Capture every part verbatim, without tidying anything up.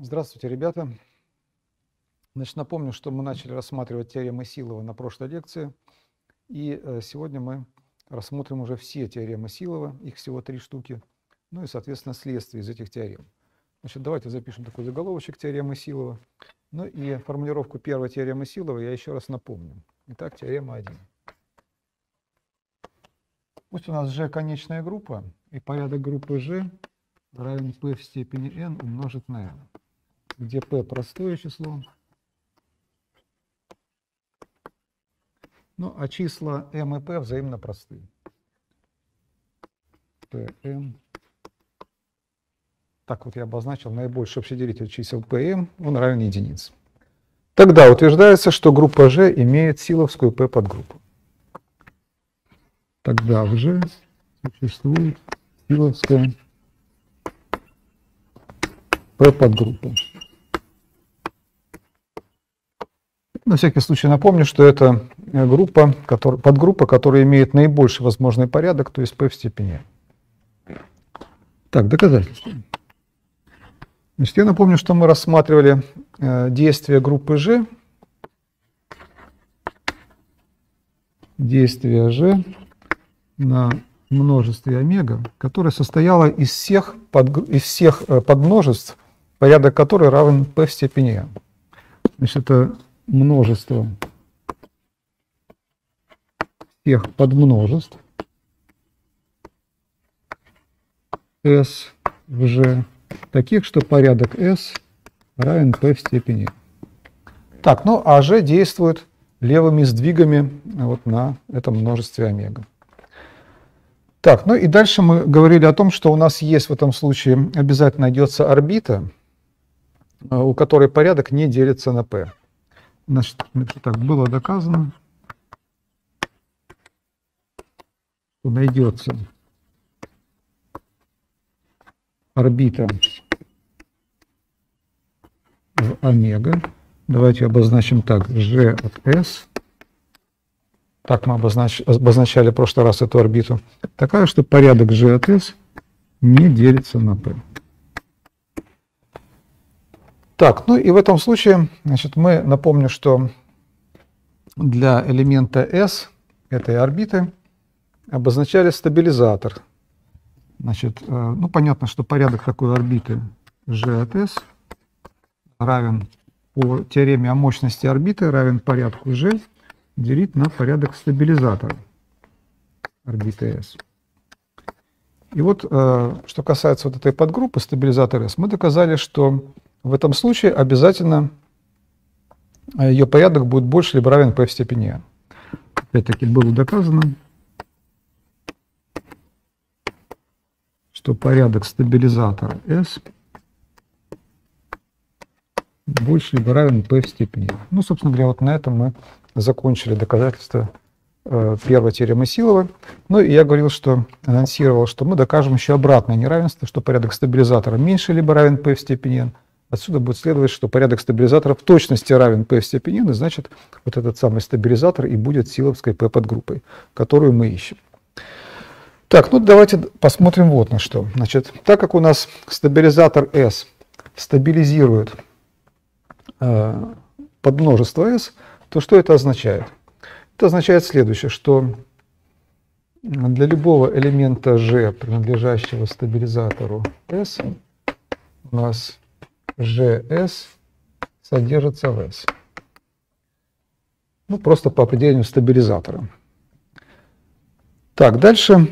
Здравствуйте, ребята. Значит, напомню, что мы начали рассматривать теоремы Силова на прошлой лекции. И сегодня мы рассмотрим уже все теоремы Силова, их всего три штуки, ну и, соответственно, следствие из этих теорем. Значит, давайте запишем такой заголовочек теоремы Силова. Ну и формулировку первой теоремы Силова я еще раз напомню. Итак, теорема один. Пусть у нас G конечная группа, и порядок группы G равен P в степени n умножить на n, где P простое число, ну а числа m и p взаимно просты. Pm. Так вот я обозначил наибольший общеделитель чисел pm, он равен единице. Тогда утверждается, что группа G имеет силовскую P подгруппу. Тогда в G существует силовская P подгруппа. На всякий случай напомню, что это группа, который, подгруппа, которая имеет наибольший возможный порядок, то есть P в степени. Так, доказательства. Значит, я напомню, что мы рассматривали э, действие группы G. Действие G на множестве омега, которое состояло из всех, под, из всех э, подмножеств, порядок которых равен P в степени. Значит, это множество всех подмножеств S в G, таких, что порядок S равен P в степени. Так, ну а G действует левыми сдвигами вот на этом множестве омега. Так, ну и дальше мы говорили о том, что у нас есть в этом случае обязательно найдется орбита, у которой порядок не делится на P. Значит, так, было доказано, что найдется орбита в омега. Давайте обозначим так, G от S. Так мы обознач... обозначали в прошлый раз эту орбиту. Такая, что порядок G от S не делится на P. Так, ну и в этом случае, значит, мы напомню, что для элемента S этой орбиты обозначали стабилизатор. Значит, ну понятно, что порядок такой орбиты G от S равен по теореме о мощности орбиты равен порядку G делить на порядок стабилизатора орбиты S. И вот, что касается вот этой подгруппы стабилизатор S, мы доказали, что в этом случае обязательно ее порядок будет больше либо равен P в степени n. Опять-таки было доказано, что порядок стабилизатора S больше либо равен P в степени n. Ну, собственно говоря, вот на этом мы закончили доказательство первой теоремы Силова. Ну, и я говорил, что, анонсировал, что мы докажем еще обратное неравенство, что порядок стабилизатора меньше либо равен P в степени n. Отсюда будет следовать, что порядок стабилизатора в точности равен P в степени n, и значит, вот этот самый стабилизатор и будет силовской P подгруппой, которую мы ищем. Так, ну давайте посмотрим вот на что. Значит, так как у нас стабилизатор S стабилизирует э, подмножество S, то что это означает? Это означает следующее, что для любого элемента G, принадлежащего стабилизатору S, у нас Gs содержится в S. Ну, просто по определению стабилизатора. Так, дальше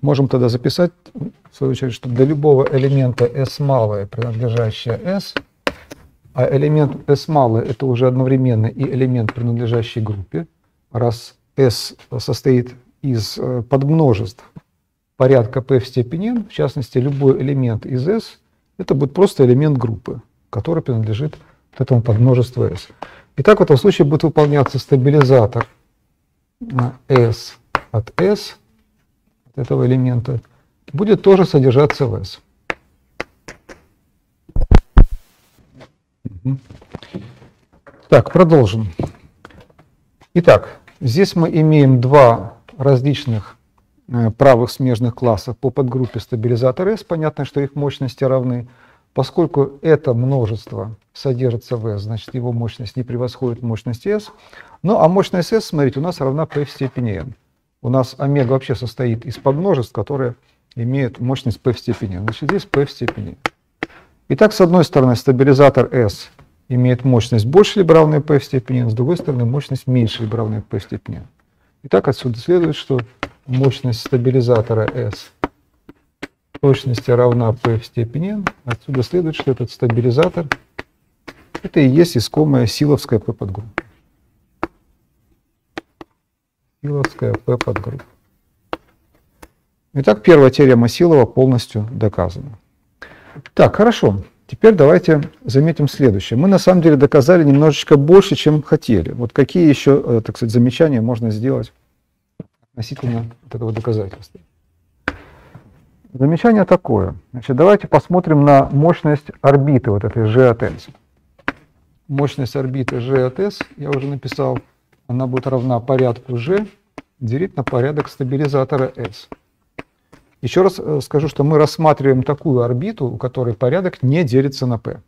можем тогда записать, в свою очередь, что для любого элемента S малое, принадлежащее S, а элемент S малое это уже одновременно и элемент, принадлежащий группе, раз S состоит из подмножеств порядка P в степени n, в частности, любой элемент из S, это будет просто элемент группы, который принадлежит вот этому подмножеству S. И так в этом случае будет выполняться стабилизатор S от S, от этого элемента, будет тоже содержаться в S. Так, продолжим. Итак, здесь мы имеем два различных правых смежных классов по подгруппе стабилизатор S, понятно, что их мощности равны. Поскольку это множество содержится в S, значит его мощность не превосходит мощность S. Ну а мощность S, смотрите, у нас равна P в степени N. У нас омега вообще состоит из подмножеств, которые имеют мощность P в степени N. Значит здесь P в степени N. Итак, с одной стороны стабилизатор S имеет мощность больше либо равную P в степени N, с другой стороны мощность меньше либо равную P в степени N. Итак, отсюда следует, что мощность стабилизатора S точности равна P в степени N. Отсюда следует, что этот стабилизатор это и есть искомая силовская P подгруппа. Силовская P подгруппа. Итак, первая теорема Силова полностью доказана. Так, хорошо. Теперь давайте заметим следующее. Мы на самом деле доказали немножечко больше, чем хотели. Вот какие еще, так сказать, замечания можно сделать относительно этого доказательства? Замечание такое. Значит, давайте посмотрим на мощность орбиты вот этой G от S. Мощность орбиты G от S, я уже написал, она будет равна порядку G делить на порядок стабилизатора S. Еще раз скажу, что мы рассматриваем такую орбиту, у которой порядок не делится на P.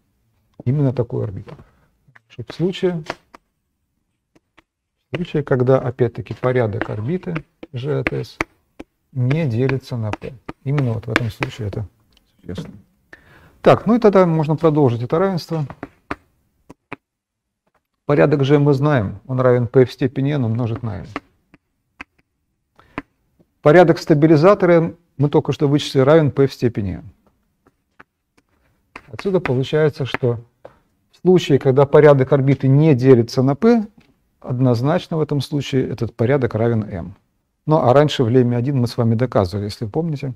Именно такую орбиту. В случае, в случае, когда, опять-таки, порядок орбиты G от S не делится на P. Именно вот в этом случае это существенно. Так, ну и тогда можно продолжить это равенство. Порядок G мы знаем, он равен P в степени N умножить на N. Порядок стабилизатора мы только что вычислили равен P в степени N. Отсюда получается, что в случае, когда порядок орбиты не делится на P, однозначно в этом случае этот порядок равен M. Ну, а раньше в лемме один мы с вами доказывали, если вы помните,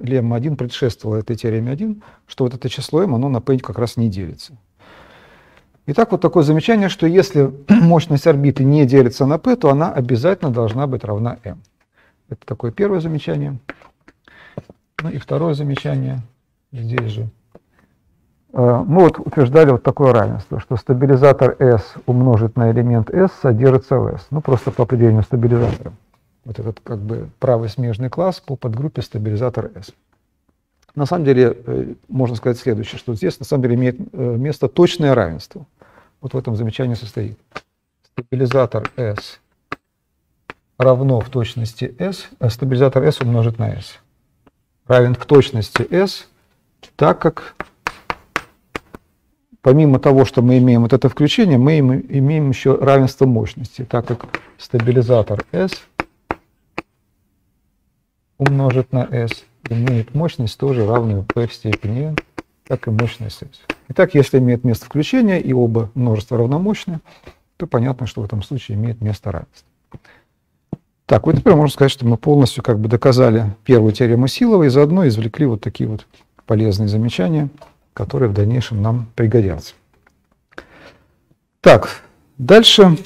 лемма один предшествовала этой теореме один, что вот это число m, оно на p как раз не делится. Итак, вот такое замечание, что если мощность орбиты не делится на p, то она обязательно должна быть равна m. Это такое первое замечание. Ну и второе замечание здесь же. Мы вот утверждали вот такое равенство, что стабилизатор S умножить на элемент S содержится в S. Ну, просто по определению стабилизатора. Вот этот как бы правый смежный класс по подгруппе стабилизатор S. На самом деле, можно сказать следующее, что здесь на самом деле имеет место точное равенство. Вот в этом замечании состоит. Стабилизатор S равно в точности S, а стабилизатор S умножить на S. Равен в точности S, так как помимо того, что мы имеем вот это включение, мы имеем еще равенство мощности, так как стабилизатор S умножить на S имеет мощность тоже равную P в степени N, как и мощность S. Итак, если имеет место включение и оба множества равномощны, то понятно, что в этом случае имеет место равенство. Так, вот теперь можно сказать, что мы полностью как бы доказали первую теорему Силова и заодно извлекли вот такие вот полезные замечания, которые в дальнейшем нам пригодятся. Так, дальше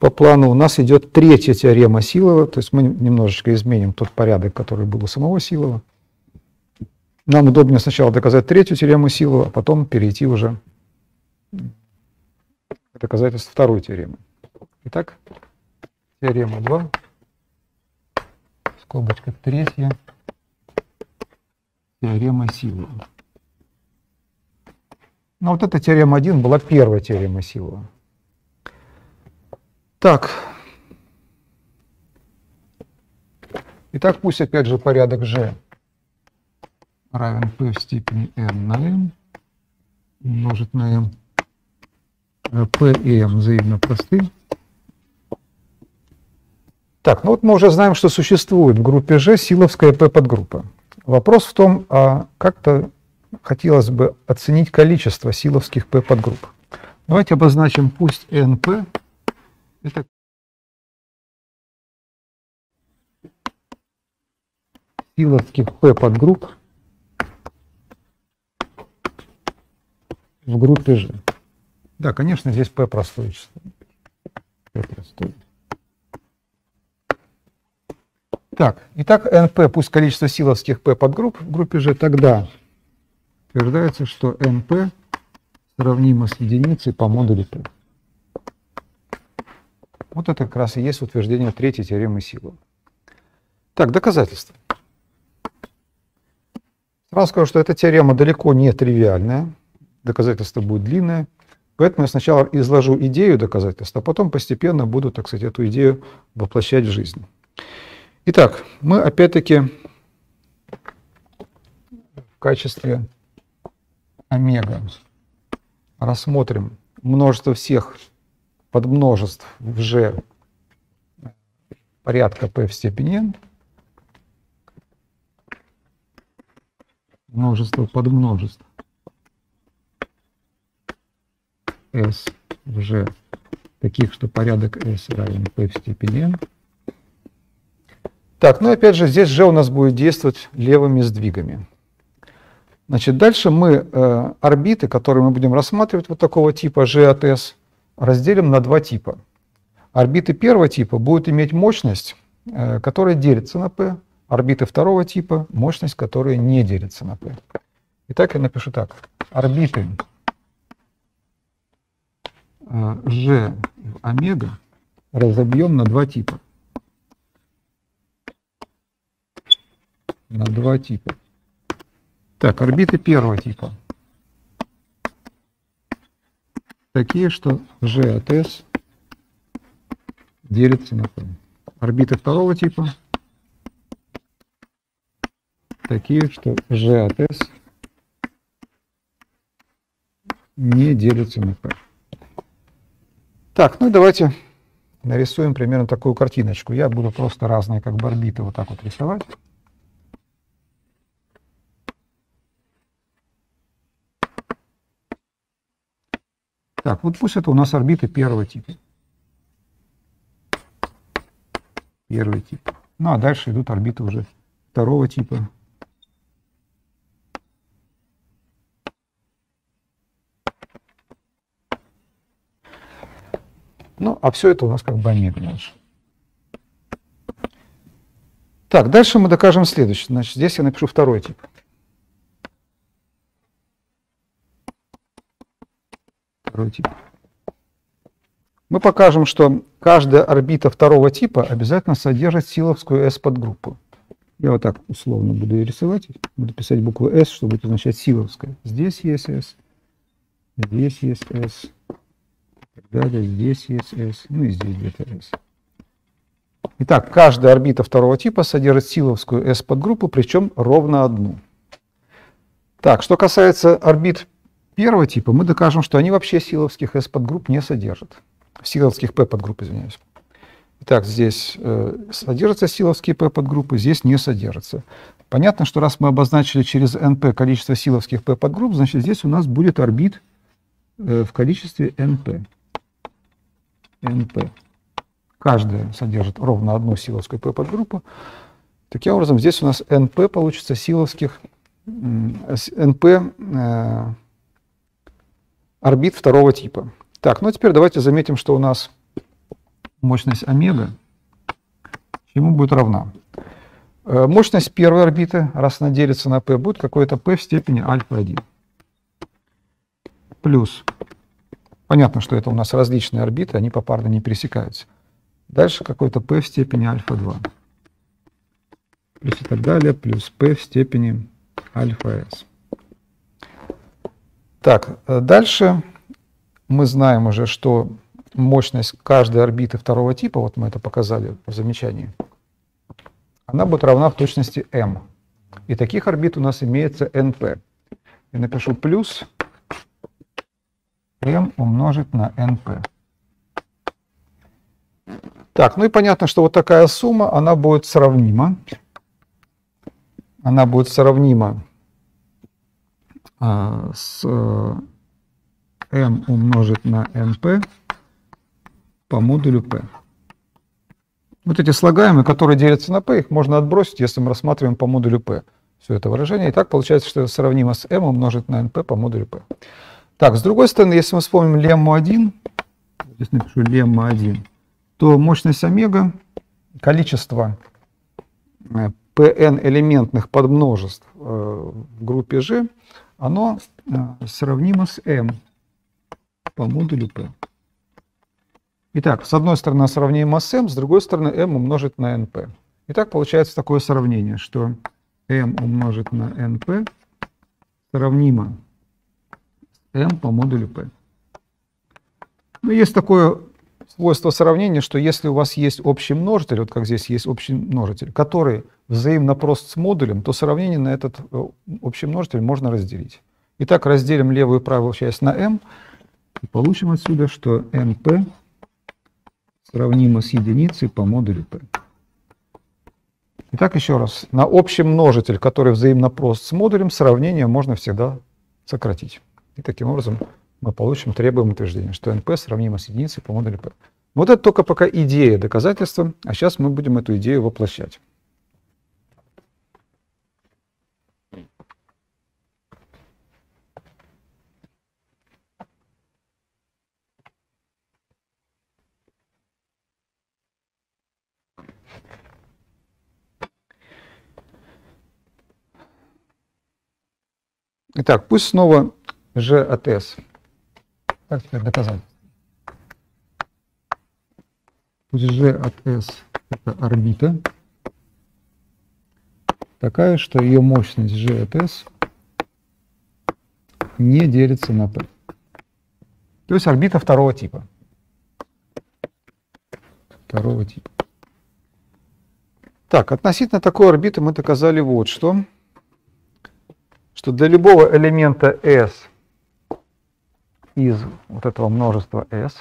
по плану у нас идет третья теорема Силова, то есть мы немножечко изменим тот порядок, который был у самого Силова. Нам удобнее сначала доказать третью теорему Силова, а потом перейти уже к доказательству второй теоремы. Итак, теорема два, скобочка третья, теорема Силова. Но вот эта теорема один была первая теорема Силова. Так. Итак, пусть опять же порядок G равен P в степени N на M умножить на M. P и M взаимно просты. Так, ну вот мы уже знаем, что существует в группе G силовская P подгруппа. Вопрос в том, а как-то хотелось бы оценить количество силовских P подгрупп. Давайте обозначим, пусть эн пэ это силовских P подгрупп в группе G. Да, конечно, здесь P простое число. P простое. Так, итак, эн пэ, пусть количество силовских P подгрупп в группе G, тогда утверждается, что эн пэ сравнимо с единицей по модулю P. Вот это как раз и есть утверждение третьей теоремы Силова. Так, доказательства. Сразу скажу, что эта теорема далеко не тривиальная, доказательство будет длинное, поэтому я сначала изложу идею доказательства, а потом постепенно буду, так сказать, эту идею воплощать в жизнь. Итак, мы опять-таки в качестве омега рассмотрим множество всех подмножеств в G порядка p в степени n, множество подмножеств S в G таких, что порядок S равен p в степени n. Так, ну опять же, здесь G у нас будет действовать левыми сдвигами. Значит, дальше мы э, орбиты, которые мы будем рассматривать вот такого типа G от S, разделим на два типа. Орбиты первого типа будут иметь мощность, э, которая делится на P. Орбиты второго типа — мощность, которая не делится на P. Итак, я напишу так. Орбиты э, G в омега разобьем на два типа. На два типа. Так, орбиты первого типа. Такие, что G от S делится на P. Орбиты второго типа. Такие, что G от S не делится на P. Так, ну давайте нарисуем примерно такую картиночку. Я буду просто разные как бы орбиты вот так вот рисовать. Так, вот пусть это у нас орбиты первого типа. Первый тип. Ну а дальше идут орбиты уже второго типа. Ну, а все это у нас как бы омега дальше. Так, дальше мы докажем следующее. Значит, здесь я напишу второй тип. Второй тип. Мы покажем, что каждая орбита второго типа обязательно содержит силовскую S-подгруппу. Я вот так условно буду ее рисовать. Буду писать букву S, что будет означать силовская. Здесь есть S, здесь есть S, и так далее, здесь есть S, ну и здесь где-то S. Итак, каждая орбита второго типа содержит силовскую S-подгруппу, причем ровно одну. Так, что касается орбит первого типа, мы докажем, что они вообще силовских S-подгрупп не содержат. Силовских P-подгрупп, извиняюсь. Итак, здесь э, содержатся силовские P-подгруппы, здесь не содержатся. Понятно, что раз мы обозначили через эн пи количество силовских P-подгрупп, значит, здесь у нас будет орбит э, в количестве эн пи. эн пи. Каждая содержит ровно одну силовскую P-подгруппу. Таким образом, здесь у нас эн пи получится силовских... эн пи... Э, орбит второго типа. Так, ну а теперь давайте заметим, что у нас мощность омега чему будет равна. Мощность первой орбиты, раз она делится на p, будет какое-то p в степени альфа один. Плюс, понятно, что это у нас различные орбиты, они попарно не пересекаются. Дальше какой-то p в степени альфа два. Плюс и так далее, плюс p в степени альфа эс. Так, дальше мы знаем уже, что мощность каждой орбиты второго типа, вот мы это показали в замечании, она будет равна в точности m. И таких орбит у нас имеется np. Я напишу плюс m умножить на np. Так, ну и понятно, что вот такая сумма, она будет сравнима. Она будет сравнима с m умножить на np по модулю p. Вот эти слагаемые, которые делятся на p, их можно отбросить, если мы рассматриваем по модулю p все это выражение. И так получается, что это сравнимо с m умножить на np по модулю p. Так, с другой стороны, если мы вспомним лемму один, здесь напишу лемма один, то мощность омега, количество pn элементных подмножеств в группе G, оно сравнимо с m по модулю p. Итак, с одной стороны сравнимо с m, с другой стороны m умножить на np. Итак, получается такое сравнение, что m умножить на np сравнимо с m по модулю p. Но есть такое свойство сравнения, что если у вас есть общий множитель, вот как здесь есть общий множитель, который взаимно прост с модулем, то сравнение на этот общий множитель можно разделить. Итак, разделим левую и правую часть на m, и получим отсюда, что np сравнимо с единицей по модулю p. Итак, еще раз, на общий множитель, который взаимно прост с модулем, сравнение можно всегда сократить. И таким образом мы получим требуемое утверждение, что np сравнимо с единицей по модулю p. Вот это только пока идея доказательства, а сейчас мы будем эту идею воплощать. Итак, пусть снова g от s. Так, теперь доказать. Пусть g от s это орбита такая, что ее мощность g от s не делится на p. То есть орбита второго типа. Второго типа. Так, относительно такой орбиты мы доказали вот что. Что для любого элемента S из вот этого множества S,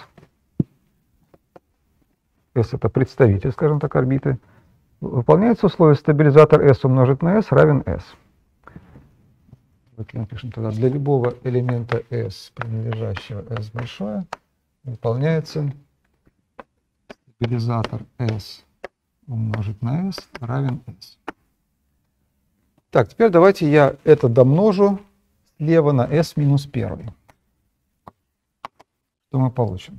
S это представитель, скажем так, орбиты, выполняется условие стабилизатор S умножить на S равен S. Вот мы пишем тогда, для любого элемента S, принадлежащего S большое, выполняется стабилизатор S умножить на S равен S. Так, теперь давайте я это домножу слева на s минус один. Что мы получим?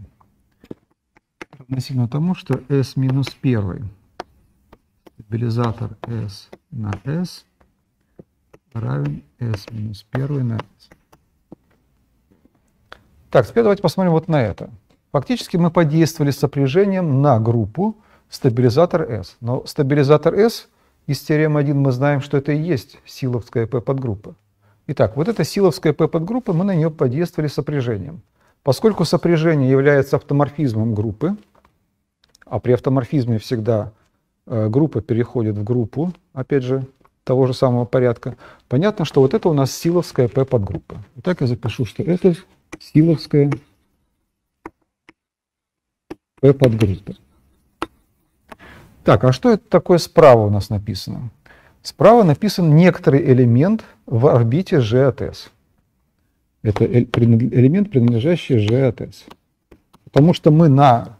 Равносильно тому, что s минус один, стабилизатор s на s равен s минус один на s. Так, теперь давайте посмотрим вот на это. Фактически мы подействовали сопряжением на группу стабилизатор s. Но стабилизатор s из теоремы один мы знаем, что это и есть силовская P-подгруппа. Итак, вот эта силовская P-подгруппа, мы на нее подействовали сопряжением. Поскольку сопряжение является автоморфизмом группы, а при автоморфизме всегда группа переходит в группу, опять же, того же самого порядка, понятно, что вот это у нас силовская P-подгруппа. Итак, я запишу, что это силовская P-подгруппа. Так, а что это такое справа у нас написано? Справа написан некоторый элемент в орбите G от S. Это элемент, принадлежащий G от S. Потому что мы на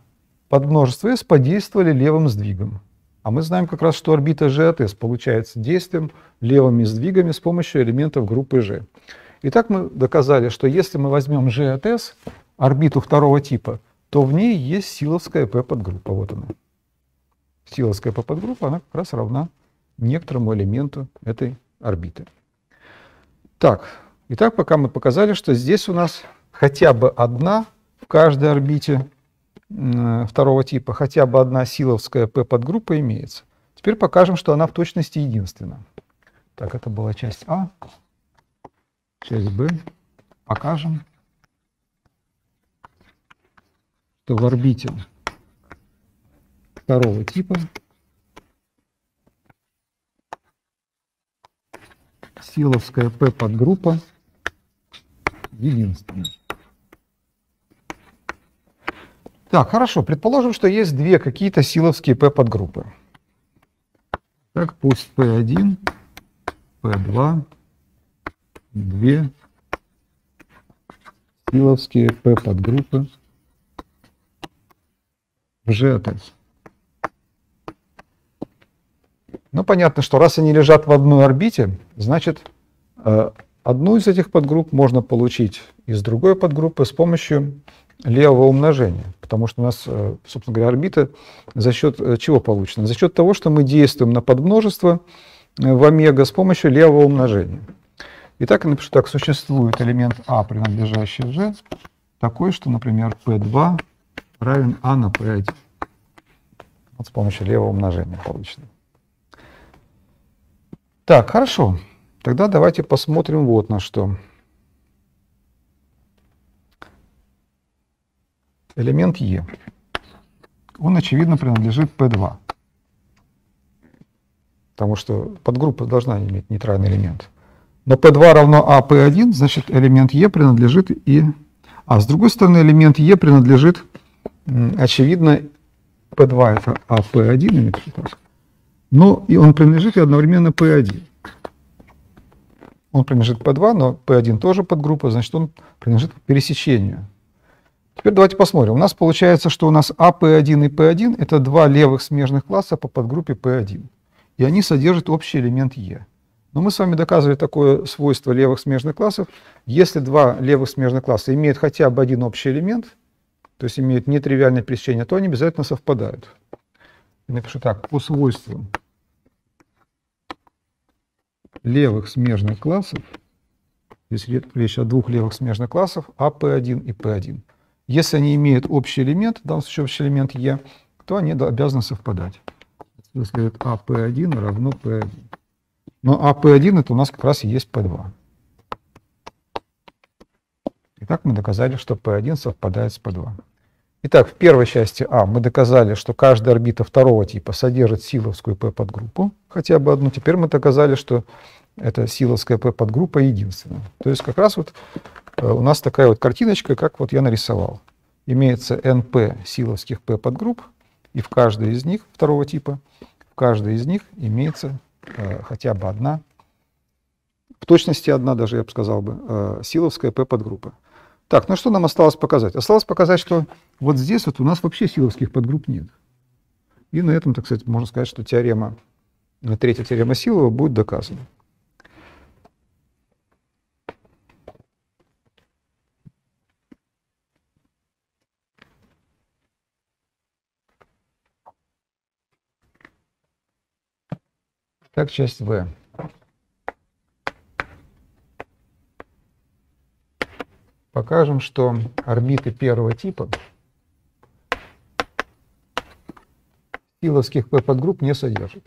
подмножество S подействовали левым сдвигом. А мы знаем как раз, что орбита G от S получается действием левыми сдвигами с помощью элементов группы G. Итак, мы доказали, что если мы возьмем G от S, орбиту второго типа, то в ней есть силовская P-подгруппа. Вот она. Силовская P-подгруппа, она как раз равна некоторому элементу этой орбиты. Так, итак, пока мы показали, что здесь у нас хотя бы одна в каждой орбите э, второго типа, хотя бы одна силовская P-подгруппа имеется. Теперь покажем, что она в точности единственна. Так, это была часть А, часть Б. Покажем, что в орбите второго типа силовская P-подгруппа единственная. Так, хорошо, предположим, что есть две какие-то силовские P-подгруппы. Так, пусть P один, P два, две силовские P-подгруппы в G от S. Ну, понятно, что раз они лежат в одной орбите, значит, одну из этих подгрупп можно получить из другой подгруппы с помощью левого умножения. Потому что у нас, собственно говоря, орбита за счет чего получена? За счет того, что мы действуем на подмножество в омега с помощью левого умножения. Итак, я напишу так. Существует элемент А, принадлежащий G, такой, что, например, P два равен А на P один. Вот с помощью левого умножения получено. Так, хорошо. Тогда давайте посмотрим вот на что. Элемент Е. Он, очевидно, принадлежит P два. Потому что подгруппа должна иметь нейтральный элемент. Но P два равно А, P один, значит, элемент Е принадлежит и... А с другой стороны, элемент Е принадлежит, очевидно, P два это А, P один, но и он принадлежит и одновременно P один. Он принадлежит P два, но P один тоже подгруппа, значит, он принадлежит к пересечению. Теперь давайте посмотрим. У нас получается, что у нас А, P один и P один это два левых смежных класса по подгруппе P один. И они содержат общий элемент Е. Но мы с вами доказывали такое свойство левых смежных классов. Если два левых смежных класса имеют хотя бы один общий элемент, то есть имеют нетривиальное пересечение, то они обязательно совпадают. Напишу так, по свойствам левых смежных классов, здесь речь о двух левых смежных классов, А, P один и P один. Если они имеют общий элемент, в данном случае общий элемент Е, то они обязаны совпадать. Если это А, P один равно P один. Но А, P один это у нас как раз и есть P два. Итак, мы доказали, что P один совпадает с P два. Итак, в первой части А мы доказали, что каждая орбита второго типа содержит силовскую P подгруппу, хотя бы одну. Теперь мы доказали, что эта силовская P подгруппа единственная. То есть как раз вот у нас такая вот картиночка, как вот я нарисовал. Имеется эн пэ силовских P подгрупп, и в каждой из них второго типа, в каждой из них имеется э, хотя бы одна, в точности одна даже, я бы сказал бы, э, силовская P подгруппа. Так, ну что нам осталось показать? Осталось показать, что вот здесь вот у нас вообще силовских подгрупп нет. И на этом, так сказать, можно сказать, что теорема, третья теорема Силова будет доказана. Так, часть В. Покажем, что орбиты первого типа силовских P подгрупп не содержат.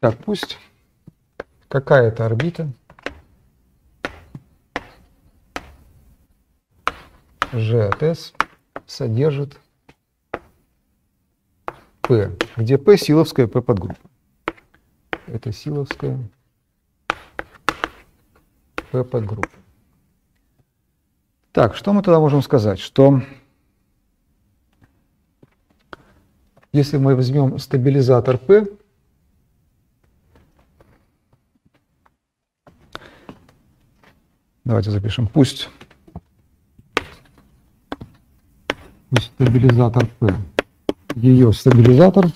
Так, пусть какая-то орбита G от S содержит P, где P силовская P подгруппа. Это силовская P подгруппа. Так, что мы тогда можем сказать? Что если мы возьмем стабилизатор P, давайте запишем, пусть стабилизатор P, ее стабилизатор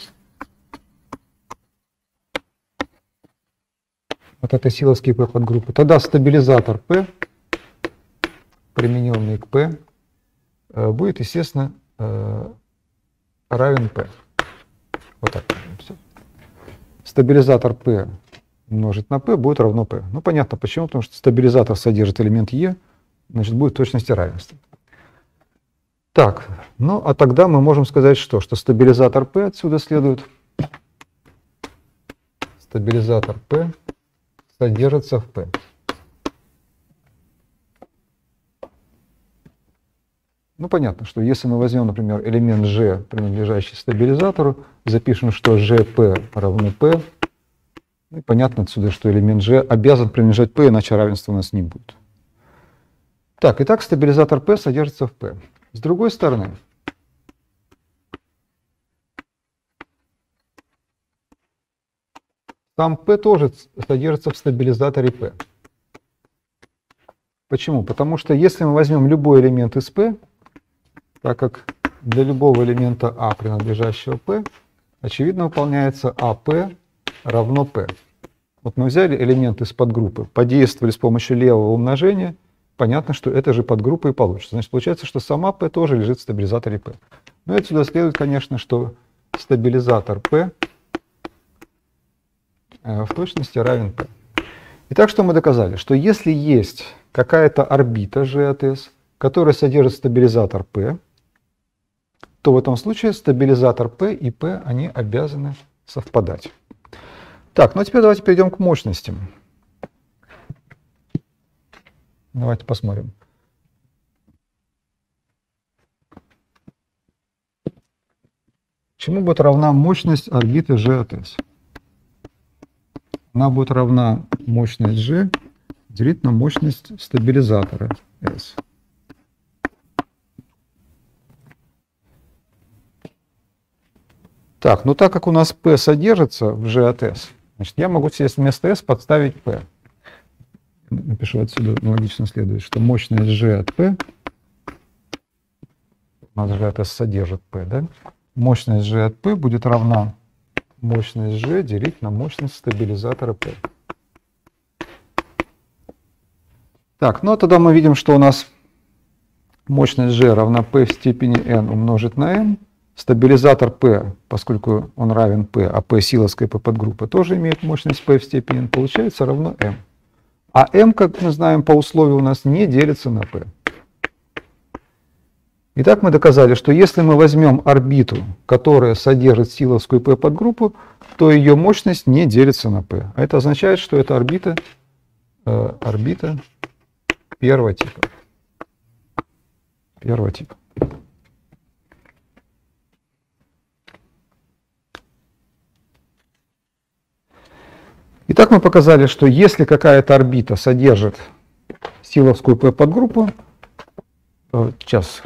вот этой силовские P подгруппы, тогда стабилизатор P, примененный к P, будет, естественно, равен P. Вот так. Стабилизатор P умножить на P будет равно P. Ну, понятно почему, потому что стабилизатор содержит элемент E, значит, будет точности равенства. Так, ну, а тогда мы можем сказать что? Что стабилизатор P отсюда следует. Стабилизатор P содержится в P. Ну, понятно, что если мы возьмем, например, элемент G, принадлежащий стабилизатору, запишем, что джи пи равно P, ну, и понятно отсюда, что элемент G обязан принадлежать P, иначе равенства у нас не будет. Так, итак, стабилизатор P содержится в P. С другой стороны, сам P тоже содержится в стабилизаторе P. Почему? Потому что если мы возьмем любой элемент из P, так как для любого элемента А, принадлежащего P, очевидно выполняется АП равно P. Вот мы взяли элемент из подгруппы, подействовали с помощью левого умножения, понятно, что это же подгруппа и получится. Значит, получается, что сама P тоже лежит в стабилизаторе P. Ну и отсюда следует, конечно, что стабилизатор P в точности равен P. Итак, что мы доказали? Что если есть какая-то орбита G от S, которая содержит стабилизатор P, то в этом случае стабилизатор P и P, они обязаны совпадать. Так, ну а теперь давайте перейдем к мощностям. Давайте посмотрим. Чему будет равна мощность орбиты G от S? Она будет равна мощность G делить на мощность стабилизатора S. Так, ну так как у нас P содержится в G от S, значит, я могу здесь вместо S подставить P. Напишу отсюда, логично следует, что мощность G от P, у нас G от S содержит P, да? Мощность G от P будет равна мощность G делить на мощность стабилизатора P. Так, ну а тогда мы видим, что у нас мощность G равна P в степени N умножить на M. Стабилизатор P, поскольку он равен P, а P силовская P подгруппа тоже имеет мощность P в степени N, получается равно M. А M, как мы знаем, по условию у нас не делится на P. Итак, мы доказали, что если мы возьмем орбиту, которая содержит силовскую P подгруппу, то ее мощность не делится на P. А это означает, что это орбита, э, орбита первого типа. Первого типа. Итак, мы показали, что если какая-то орбита содержит силовскую P подгруппу, сейчас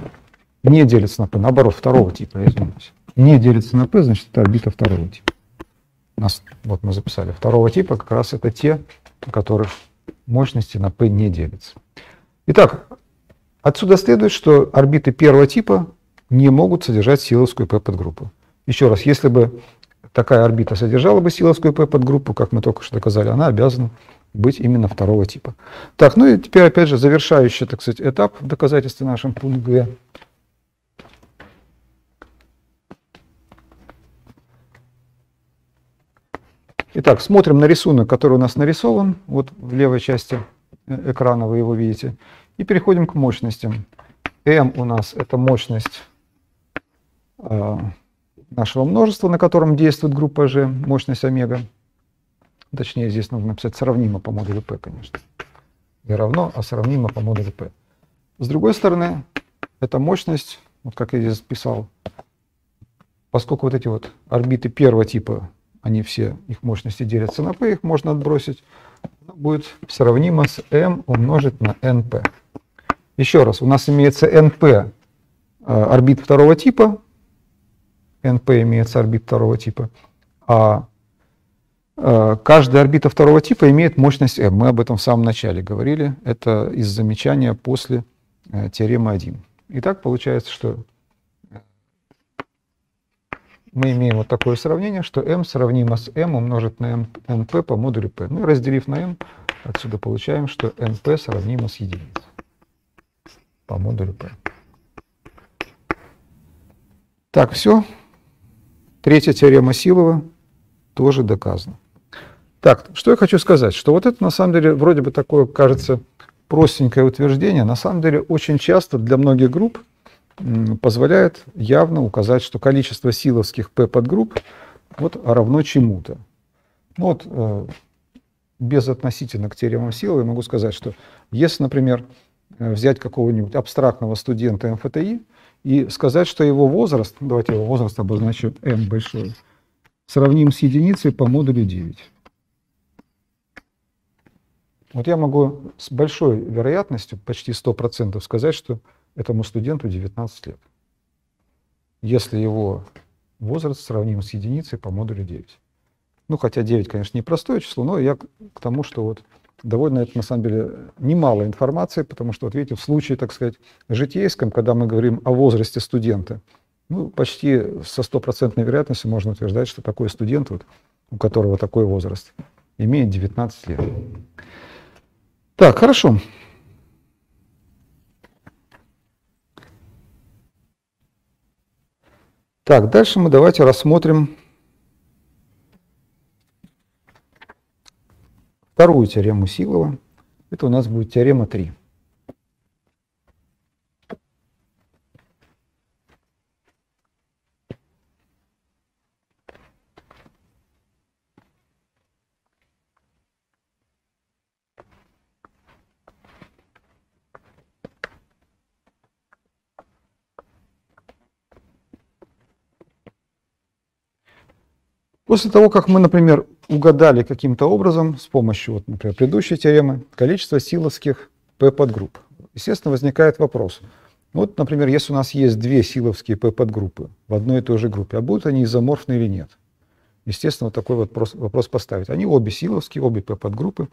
не делится на P, наоборот, второго типа, я извиняюсь. Не делится на P, значит, это орбита второго типа. У нас, вот мы записали, второго типа как раз это те, у которых мощности на P не делится. Итак, отсюда следует, что орбиты первого типа не могут содержать силовскую P подгруппу. Еще раз, если бы такая орбита содержала бы силовскую P подгруппу, как мы только что доказали, она обязана быть именно второго типа. Так, ну и теперь, опять же, завершающий, так сказать, этап в доказательстве нашем, пункт Г. Итак, смотрим на рисунок, который у нас нарисован, вот в левой части экрана вы его видите, и переходим к мощностям. M у нас это мощность нашего множества, на котором действует группа G, мощность омега. Точнее, здесь нужно написать сравнимо по модулю P, конечно. Не равно, а сравнимо по модулю P. С другой стороны, эта мощность, вот как я здесь писал, поскольку вот эти вот орбиты первого типа, они все, их мощности делятся на P, их можно отбросить, она будет сравнима с M умножить на np. Еще раз, у нас имеется np орбит второго типа, np имеется орбит второго типа, а э, каждая орбита второго типа имеет мощность m. Мы об этом в самом начале говорили. Это из замечания после э, теоремы один. Итак, получается, что мы имеем вот такое сравнение, что m сравнимо с m умножить на m, np по модулю p. Ну и разделив на m, отсюда получаем, что np сравнимо с единицей по модулю p. Так, все. Третья теорема Силова тоже доказана. Так, что я хочу сказать, что вот это на самом деле вроде бы такое, кажется, простенькое утверждение, на самом деле очень часто для многих групп позволяет явно указать, что количество силовских P подгрупп вот равно чему-то. Ну вот, э, безотносительно к теоремам Силова я могу сказать, что если, например, взять какого-нибудь абстрактного студента МФТИ, и сказать, что его возраст, давайте его возраст обозначу m большой, сравним с единицей по модулю девять. Вот я могу с большой вероятностью, почти сто процентов, сказать, что этому студенту девятнадцать лет, если его возраст сравним с единицей по модулю девять. Ну, хотя девять, конечно, непростое число, но я к тому, что вот довольно это, на самом деле, немало информации, потому что, вот видите, в случае, так сказать, житейском, когда мы говорим о возрасте студента, ну, почти со стопроцентной вероятностью можно утверждать, что такой студент, вот, у которого такой возраст, имеет девятнадцать лет. Так, хорошо. Так, дальше мы давайте рассмотрим вторую теорему Силова. Это у нас будет теорема три. После того, как мы, например, угадали каким-то образом с помощью, вот, например, предыдущей теоремы количество силовских P-подгрупп, естественно, возникает вопрос. Вот, например, если у нас есть две силовские P-подгруппы в одной и той же группе, а будут они изоморфны или нет? Естественно, вот такой вот вопрос поставить. Они обе силовские, обе P-подгруппы,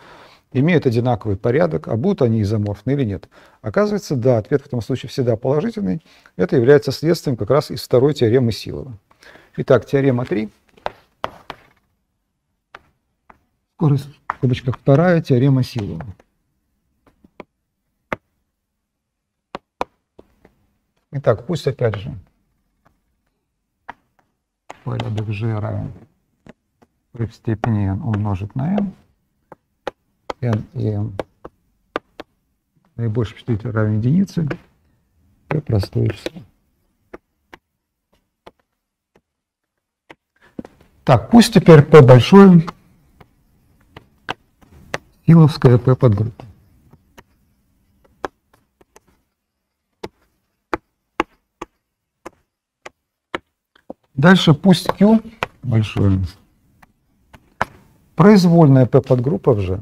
имеют одинаковый порядок, а будут они изоморфны или нет? Оказывается, да, ответ в этом случае всегда положительный. Это является следствием как раз из второй теоремы Силова. Итак, теорема три. Скорость в кубочках вторая, теорема Силова. Итак, пусть опять же порядок G равен P в степени n умножить на m. n и m наибольший впечатлитель равен единице. P простое число. Так, пусть теперь P большое. Силовская P-подгруппа. Дальше пусть Q большое. Произвольная P-подгруппа в G.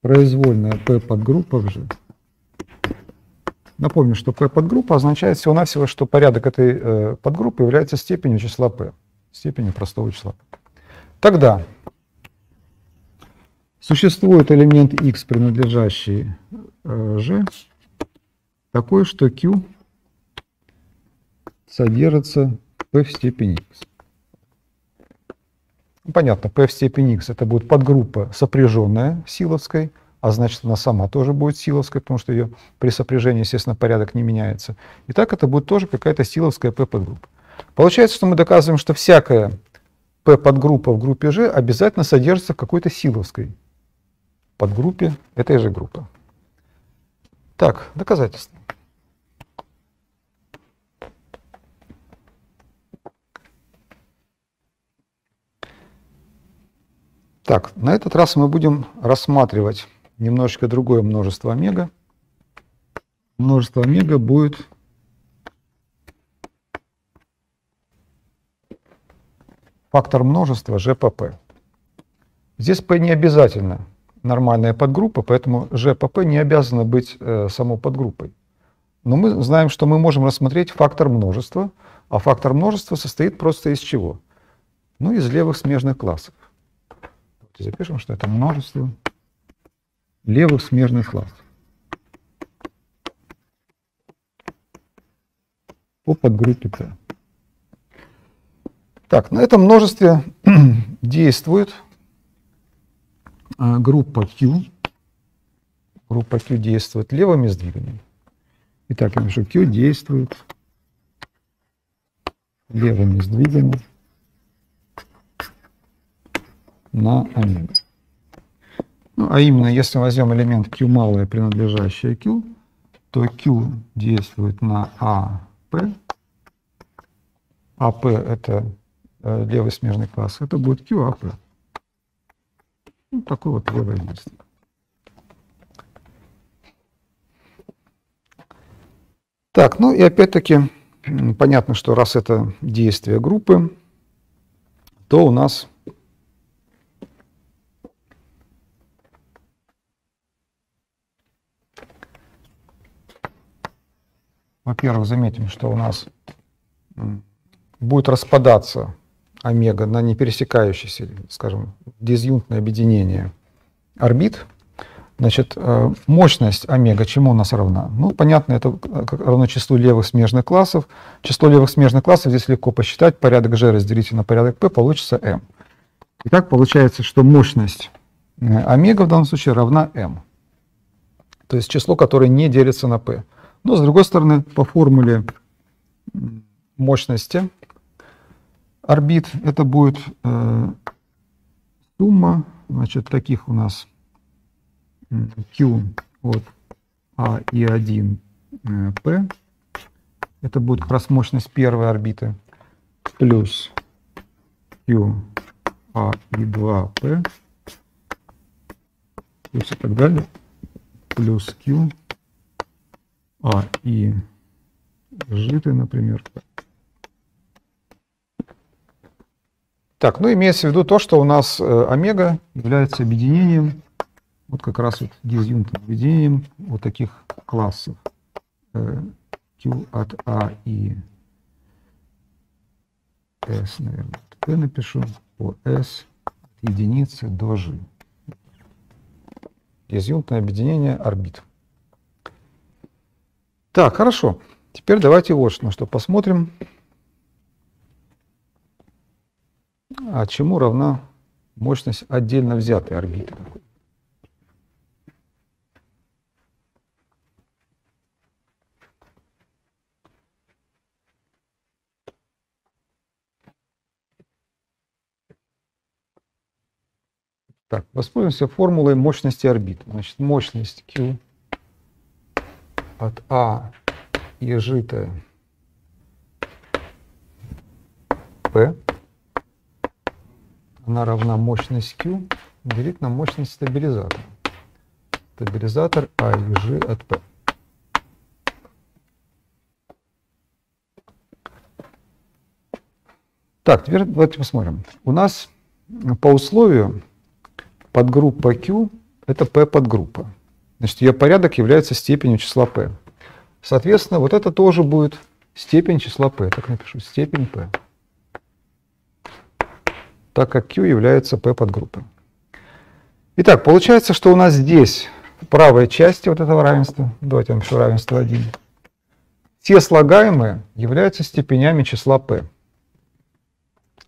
Произвольная P-подгруппа в G. Напомню, что P-подгруппа означает всего-навсего, что порядок этой э, подгруппы является степенью числа P. Степени простого числа. Тогда существует элемент x, принадлежащий G, такой, что Q содержится P в степени x. Ну, понятно, P в степени x это будет подгруппа, сопряженная силовской, а значит она сама тоже будет силовской, потому что ее при сопряжении, естественно, порядок не меняется. И так это будет тоже какая-то силовская P подгруппа. Получается, что мы доказываем, что всякая P-подгруппа в группе G обязательно содержится в какой-то силовской подгруппе этой же группы. Так, доказательство. Так, на этот раз мы будем рассматривать немножечко другое множество омега. Множество омега будет... Фактор множества G по P. Здесь P не обязательно нормальная подгруппа, поэтому G по P не обязана быть э, самой подгруппой. Но мы знаем, что мы можем рассмотреть фактор множества, а фактор множества состоит просто из чего? Ну, из левых смежных классов. Давайте запишем, что это множество левых смежных классов по подгруппе P. Так, на этом множестве действует группа Q. Группа Q действует левыми сдвигами. Итак, я напишу, Q действует левыми сдвигами на омега. Ну, а именно, если возьмем элемент Q малое, принадлежащее Q, то Q действует на АП. АП это... левый смежный класс, это будет Q A P. Ну, такое вот левое действие. Так, ну и опять-таки, понятно, что раз это действие группы, то у нас во-первых, заметим, что у нас будет распадаться омега на непересекающиеся, скажем, дизъюнктное объединение орбит. Значит, мощность омега чему у нас равна? Ну, понятно, это равно числу левых смежных классов. Число левых смежных классов здесь легко посчитать. Порядок G разделите на порядок P, получится m. Итак, получается, что мощность омега в данном случае равна m. То есть число, которое не делится на P. Но, с другой стороны, по формуле мощности орбит это будет э, сумма, значит, таких у нас Q от A и один P. Это будет как раз мощность первой орбиты. Плюс Q A и два P. Плюс и так далее. Плюс Q A и житы, например. Так, ну имеется в виду то, что у нас омега является объединением, вот как раз вот дизъюнктным объединением вот таких классов. Q от A и S, наверное, P напишу, по S от единицы до G. Дизъюнктное объединение орбит. Так, хорошо. Теперь давайте вот на что посмотрим. А чему равна мощность отдельно взятой орбиты? Так, воспользуемся формулой мощности орбит. Значит, мощность Q от A и житая P. Она равна мощность Q делить на мощность стабилизатора. Стабилизатор A и G от P. Так, теперь давайте посмотрим. У нас по условию подгруппа Q это P подгруппа. Значит, ее порядок является степенью числа P. Соответственно, вот это тоже будет степень числа P. Так напишу, степень P. Так как Q является P подгруппой. Итак, получается, что у нас здесь в правой части вот этого равенства, давайте я напишу равенство один, все слагаемые являются степенями числа P.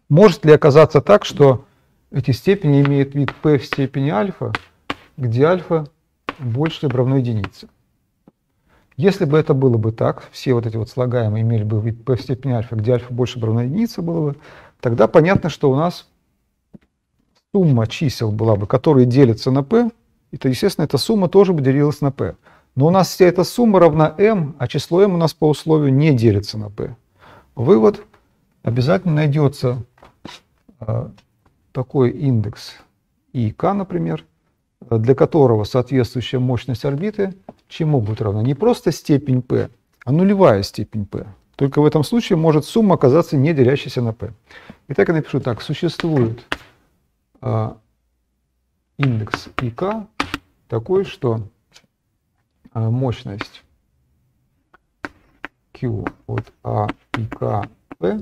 Может ли оказаться так, что эти степени имеют вид P в степени альфа, где альфа больше либо равно единице? Если бы это было бы так, все вот эти вот слагаемые имели бы вид P в степени альфа, где альфа больше либо равно единице было бы, тогда понятно, что у нас сумма чисел была бы, которые делятся на P, и, то, естественно, эта сумма тоже бы делилась на P. Но у нас вся эта сумма равна m, а число m у нас по условию не делится на P. Вывод: обязательно найдется э, такой индекс ик, например, для которого соответствующая мощность орбиты чему будет равна? Не просто степень P, а нулевая степень P. Только в этом случае может сумма оказаться не делящейся на P. Итак, я напишу так. Существует а, индекс ик такой, что а, мощность Q от A и K P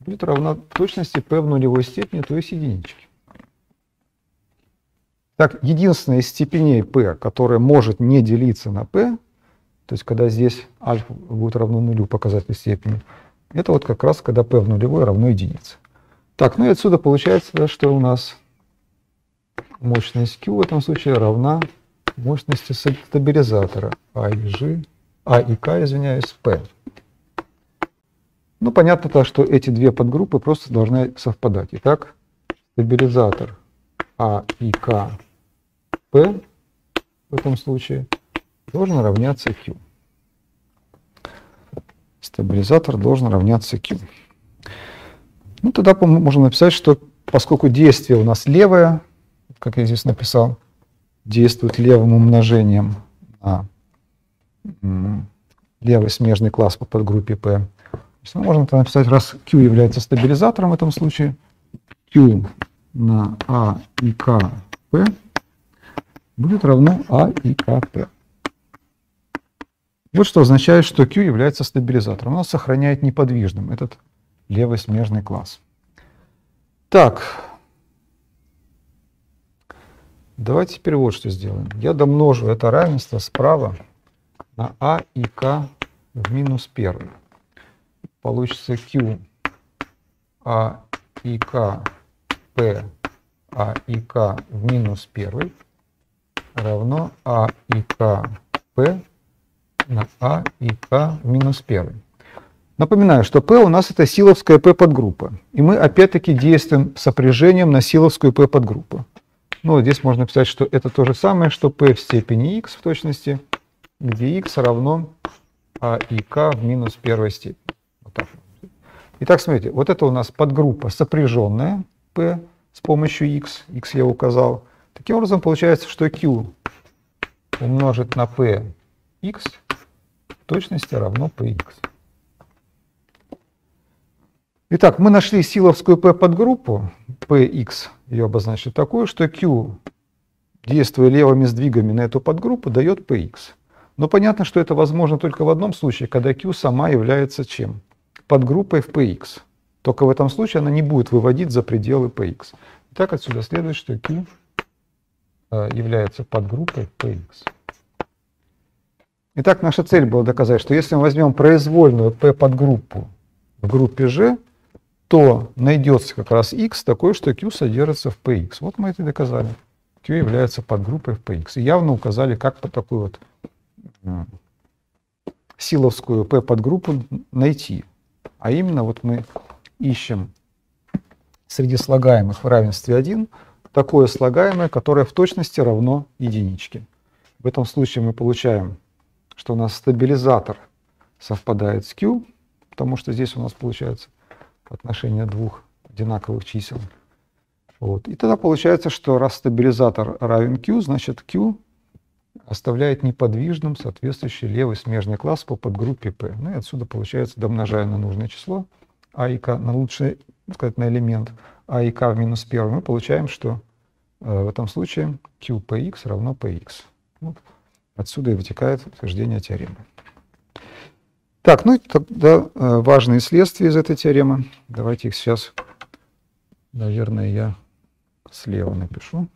будет равна в точности P в нулевой степени, то есть единичке. Так, единственная из степеней P, которая может не делиться на P, то есть, когда здесь альфа будет равно нулю показательной степени, это вот как раз, когда p в нулевой равно единице. Так, ну и отсюда получается, да, что у нас мощность Q в этом случае равна мощности стабилизатора A и G, A и K, извиняюсь, P. Ну, понятно то, что эти две подгруппы просто должны совпадать. Итак, стабилизатор A и K, P в этом случае должен равняться Q. Стабилизатор должен равняться Q. Ну, тогда мы можем написать, что поскольку действие у нас левое, как я здесь написал, действует левым умножением на левый смежный класс по подгруппе P, мы можем тогда написать, раз Q является стабилизатором в этом случае, Q на A и K P будет равно A и K P. Вот что означает, что Q является стабилизатором. Оно сохраняет неподвижным этот левый смежный класс. Так, давайте теперь вот что сделаем. Я домножу это равенство справа на A и K в минус один. Получится Q A и K P A и K в минус один равно A и K P на А и К минус первый. Напоминаю, что P у нас это силовская P подгруппа. И мы опять-таки действуем сопряжением на силовскую P подгруппу. Ну, вот здесь можно писать, что это то же самое, что P в степени x в точности, где x равно А и К в минус первой степени. Вот так. Итак, смотрите, вот это у нас подгруппа сопряженная P с помощью x. X я указал. Таким образом, получается, что Q умножить на P x в точности равно P x. Итак, мы нашли силовскую P подгруппу, Px, ее обозначили такую, что Q, действуя левыми сдвигами на эту подгруппу, дает Px. Но понятно, что это возможно только в одном случае, когда Q сама является чем? Подгруппой в Px. Только в этом случае она не будет выводить за пределы Px. Итак, отсюда следует, что Q является подгруппой Px. Итак, наша цель была доказать, что если мы возьмем произвольную P подгруппу в группе G, то найдется как раз x такой, что Q содержится в Px. Вот мы это и доказали. Q является подгруппой в Px. И явно указали как по такую вот силовскую P подгруппу найти. А именно вот мы ищем среди слагаемых в равенстве один такое слагаемое, которое в точности равно единичке. В этом случае мы получаем, что у нас стабилизатор совпадает с Q, потому что здесь у нас получается отношение двух одинаковых чисел. Вот. И тогда получается, что раз стабилизатор равен Q, значит Q оставляет неподвижным соответствующий левый смежный класс по подгруппе P. Ну и отсюда получается, домножая на нужное число А и К, на лучший, сказать, на элемент А и К в минус первый, мы получаем, что э, в этом случае QPx равно Px. Вот. Отсюда и вытекает утверждение теоремы. Так, ну и тогда важные следствия из этой теоремы. Давайте их сейчас, наверное, я слева напишу.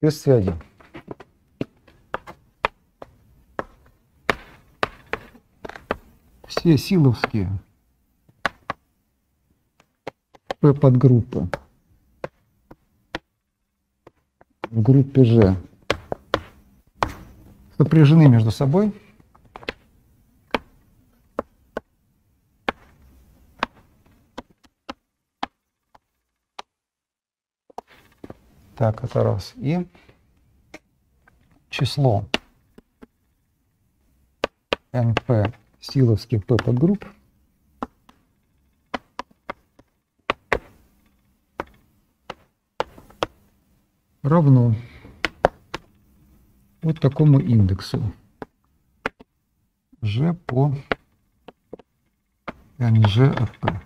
Следствие один. Все силовские P подгруппы в группе G сопряжены между собой . Так, это раз. И число эн пэ силовских P подгрупп равно вот такому индексу G по эн джи от P,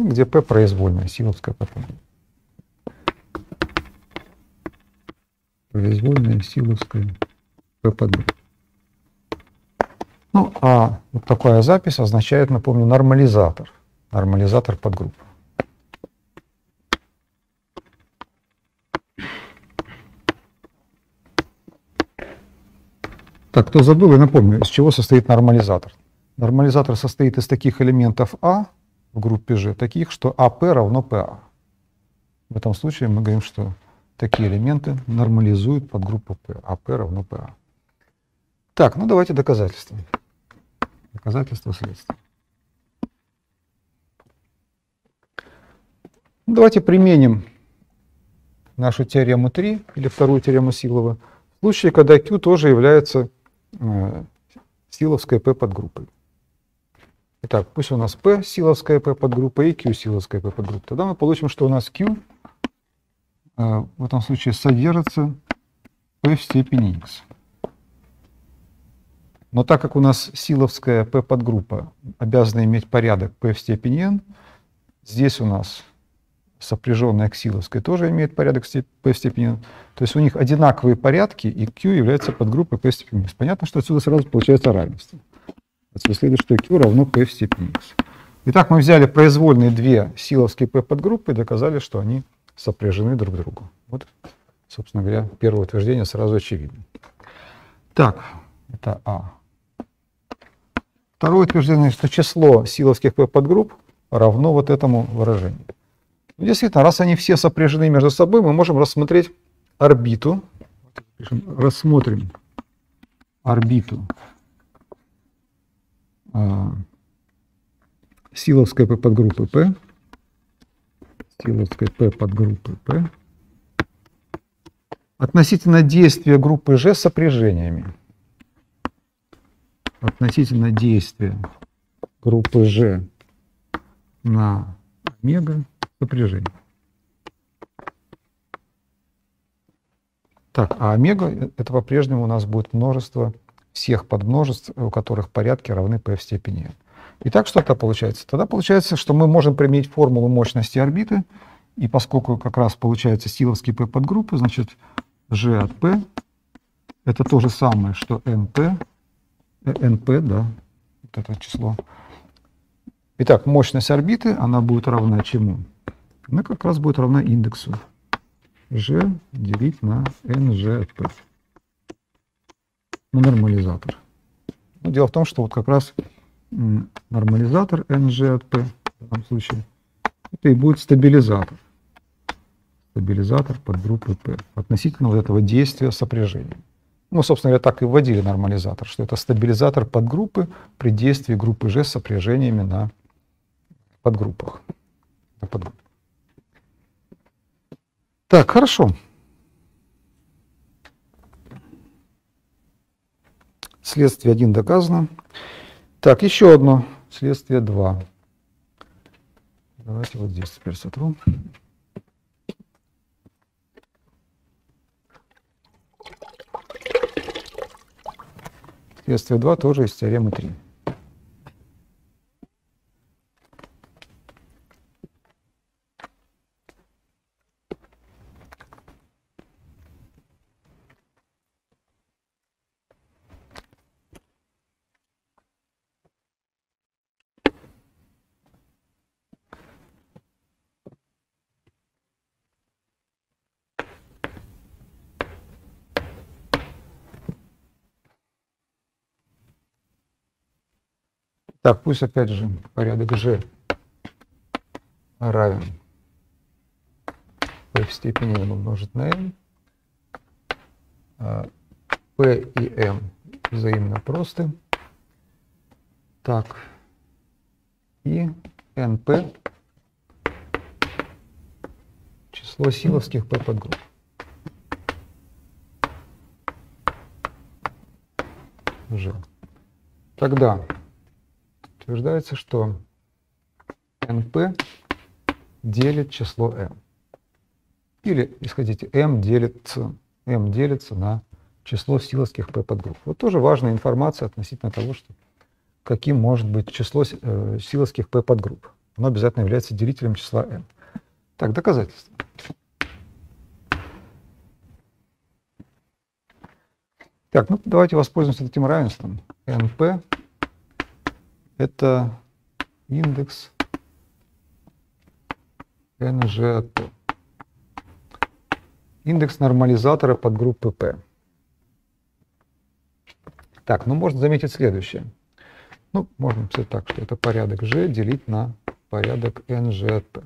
где P произвольная, силовская P. Произвольная силовская P подгруппа. Ну, а вот такая запись означает, напомню, нормализатор. Нормализатор подгруппы. Так, кто забыл, я напомню, из чего состоит нормализатор. Нормализатор состоит из таких элементов А в группе G, таких, что АП равно ПА. В этом случае мы говорим, что такие элементы нормализуют подгруппу P. АП равно ПА. Так, ну давайте доказательства. Доказательства следствия. Ну, давайте применим нашу теорему три, или вторую теорему Силова, в случае, когда Q тоже является э, силовской P подгруппой. Итак, пусть у нас P силовская P подгруппа и Q силовская P подгруппа. Тогда мы получим, что у нас Q э, в этом случае содержится p в степени x. Но так как у нас силовская p подгруппа обязана иметь порядок p в степени n, здесь у нас сопряженная к силовской тоже имеет порядок p в степени n. То есть у них одинаковые порядки, и q является подгруппой p в степени x. Понятно, что отсюда сразу получается равенство. Отсюда следует, что q равно p в степени x. Итак, мы взяли произвольные две силовские p подгруппы и доказали, что они сопряжены друг к другу. Вот, собственно говоря, первое утверждение сразу очевидно. Так, это А. Второе утверждение, что число силовских p подгрупп равно вот этому выражению. Действительно, раз они все сопряжены между собой, мы можем рассмотреть орбиту. Рассмотрим орбиту а, силовской P подгруппы P. Силовской P подгруппы P. Относительно действия группы G с сопряжениями. Относительно действия группы G на омега. Сопряжение. Так, а омега — это по-прежнему у нас будет множество всех подмножеств, у которых порядки равны p в степени n. Итак, что-то получается. Тогда получается, что мы можем применить формулу мощности орбиты, и поскольку как раз получается силовские p подгруппы, значит g от p это то же самое, что np, np, да, вот это число. Итак, мощность орбиты, она будет равна чему? Она как раз будет равна индексу g делить на nG от p. Ну, нормализатор. Ну, дело в том, что вот как раз нормализатор nG от p в данном случае, это и будет стабилизатор. Стабилизатор подгруппы p относительно вот этого действия сопряжения. Ну, собственно говоря, так и вводили нормализатор, что это стабилизатор подгруппы при действии группы G с сопряжениями на подгруппах. На подгруппах. Так, хорошо. Следствие один доказано. Так, еще одно. Следствие два. Давайте вот здесь теперь сотру. Следствие два тоже из теоремы три. Так, пусть опять же порядок G равен P в степени n умножить на n. P и m взаимно просты. Так, и np число силовских P подгрупп. G. Тогда утверждается, что np делит число m. Или, если хотите, m делится, m делится на число силовских p подгрупп. Вот тоже важная информация относительно того, что каким может быть число э, силовских p подгрупп. Оно обязательно является делителем числа m. Так, доказательство. Так, ну давайте воспользуемся этим равенством. np это индекс nG от P. Индекс нормализатора подгруппы P. Так, ну можно заметить следующее. Ну, можно написать так, что это порядок G делить на порядок nG от P.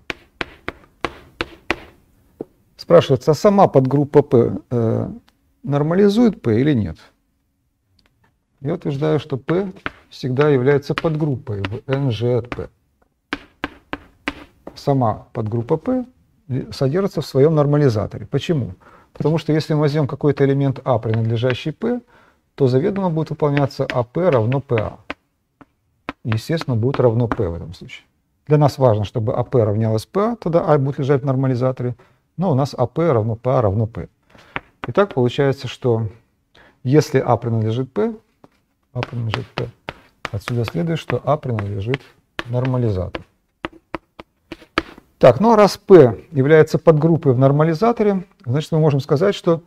Спрашивается, а сама подгруппа P э, нормализует P или нет? Я утверждаю, что P всегда является подгруппой в nG от P. Сама подгруппа P содержится в своем нормализаторе. Почему? Потому что если мы возьмем какой-то элемент А, принадлежащий P, то заведомо будет выполняться АП равно ПА. Естественно, будет равно P в этом случае. Для нас важно, чтобы АП равнялось ПА, тогда А будет лежать в нормализаторе, но у нас АП равно ПА равно P. Итак, получается, что если А принадлежит P, А принадлежит P, отсюда следует, что А принадлежит нормализатору. Так, ну а раз P является подгруппой в нормализаторе, значит, мы можем сказать, что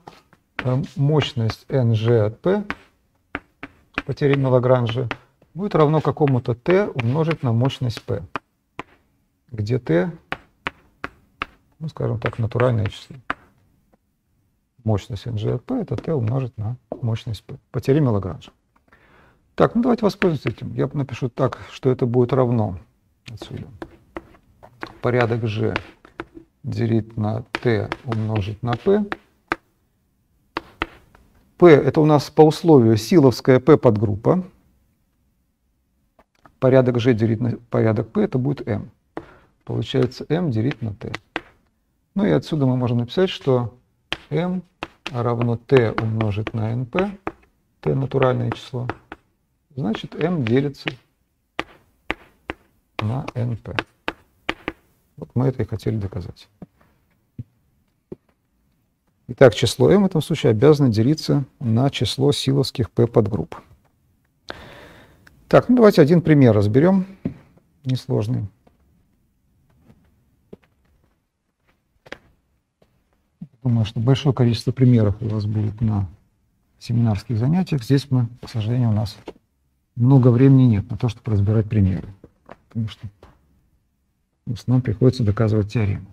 мощность эн джи от P по теореме Лагранжа будет равно какому-то T умножить на мощность P, где T, ну, скажем так, натуральное число. Мощность эн джи от P это T умножить на мощность P по теореме Лагранжа. Так, ну давайте воспользуемся этим. Я напишу так, что это будет равно отсюда. Порядок G делить на T умножить на P. P это у нас по условию силовская P подгруппа. Порядок G делить на порядок P это будет M. Получается M делить на T. Ну и отсюда мы можем написать, что M равно T умножить на np, T натуральное число. Значит, m делится на np. Вот мы это и хотели доказать. Итак, число m в этом случае обязано делиться на число силовских p подгрупп. Так, ну давайте один пример разберем, несложный. Думаю, что большое количество примеров у вас будет на семинарских занятиях. Здесь мы, к сожалению, у нас... много времени нет на то, чтобы разбирать примеры, потому что в основном приходится доказывать теорему.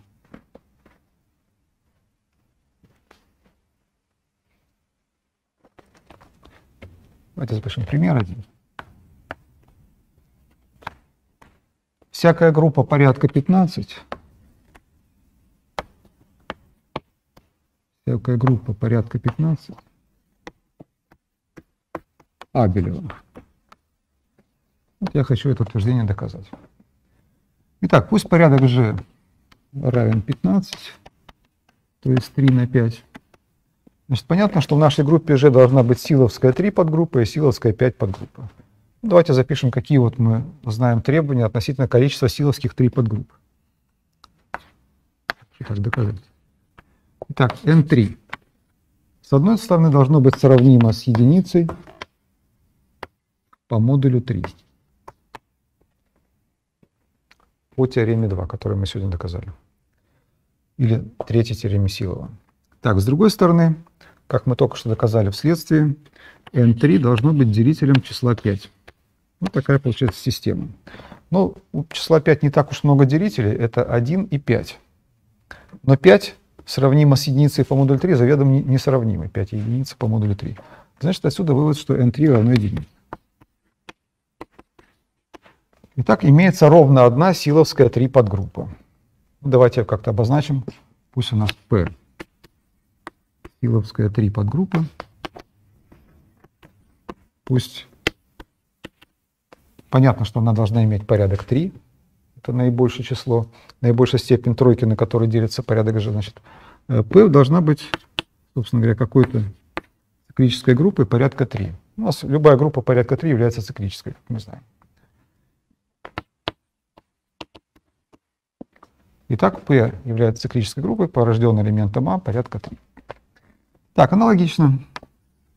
Давайте запишем пример один. Всякая группа порядка пятнадцать, всякая группа порядка пятнадцать Абелева. Вот я хочу это утверждение доказать. Итак, пусть порядок G равен пятнадцати, то есть три на пять. Значит, понятно, что в нашей группе G должна быть силовская три подгруппа и силовская пять подгруппа. Давайте запишем, какие вот мы знаем требования относительно количества силовских три подгрупп. Как доказать? Итак, эн три с одной стороны должно быть сравнимо с единицей по модулю три. По теореме два, которую мы сегодня доказали. Или третьей теореме Силова. Так, с другой стороны, как мы только что доказали вследствие, эн три должно быть делителем числа пять. Вот такая получается система. Но у числа пять не так уж много делителей, это один и пять. Но пять сравнимо с единицей по модулю три, заведомо несравнимы. пять единиц по модулю три. Значит, отсюда вывод, что эн три равно единице. Итак, имеется ровно одна силовская три подгруппа. Давайте как-то обозначим. Пусть у нас P. Силовская три подгруппа. Пусть... Понятно, что она должна иметь порядок три. Это наибольшее число. Наибольшая степень тройки, на которой делится порядок G. Значит, P должна быть, собственно говоря, какой-то циклической группой порядка три. У нас любая группа порядка три является циклической, как мы знаем. Итак, P является циклической группой, порожденной элементом А порядка три. Так, аналогично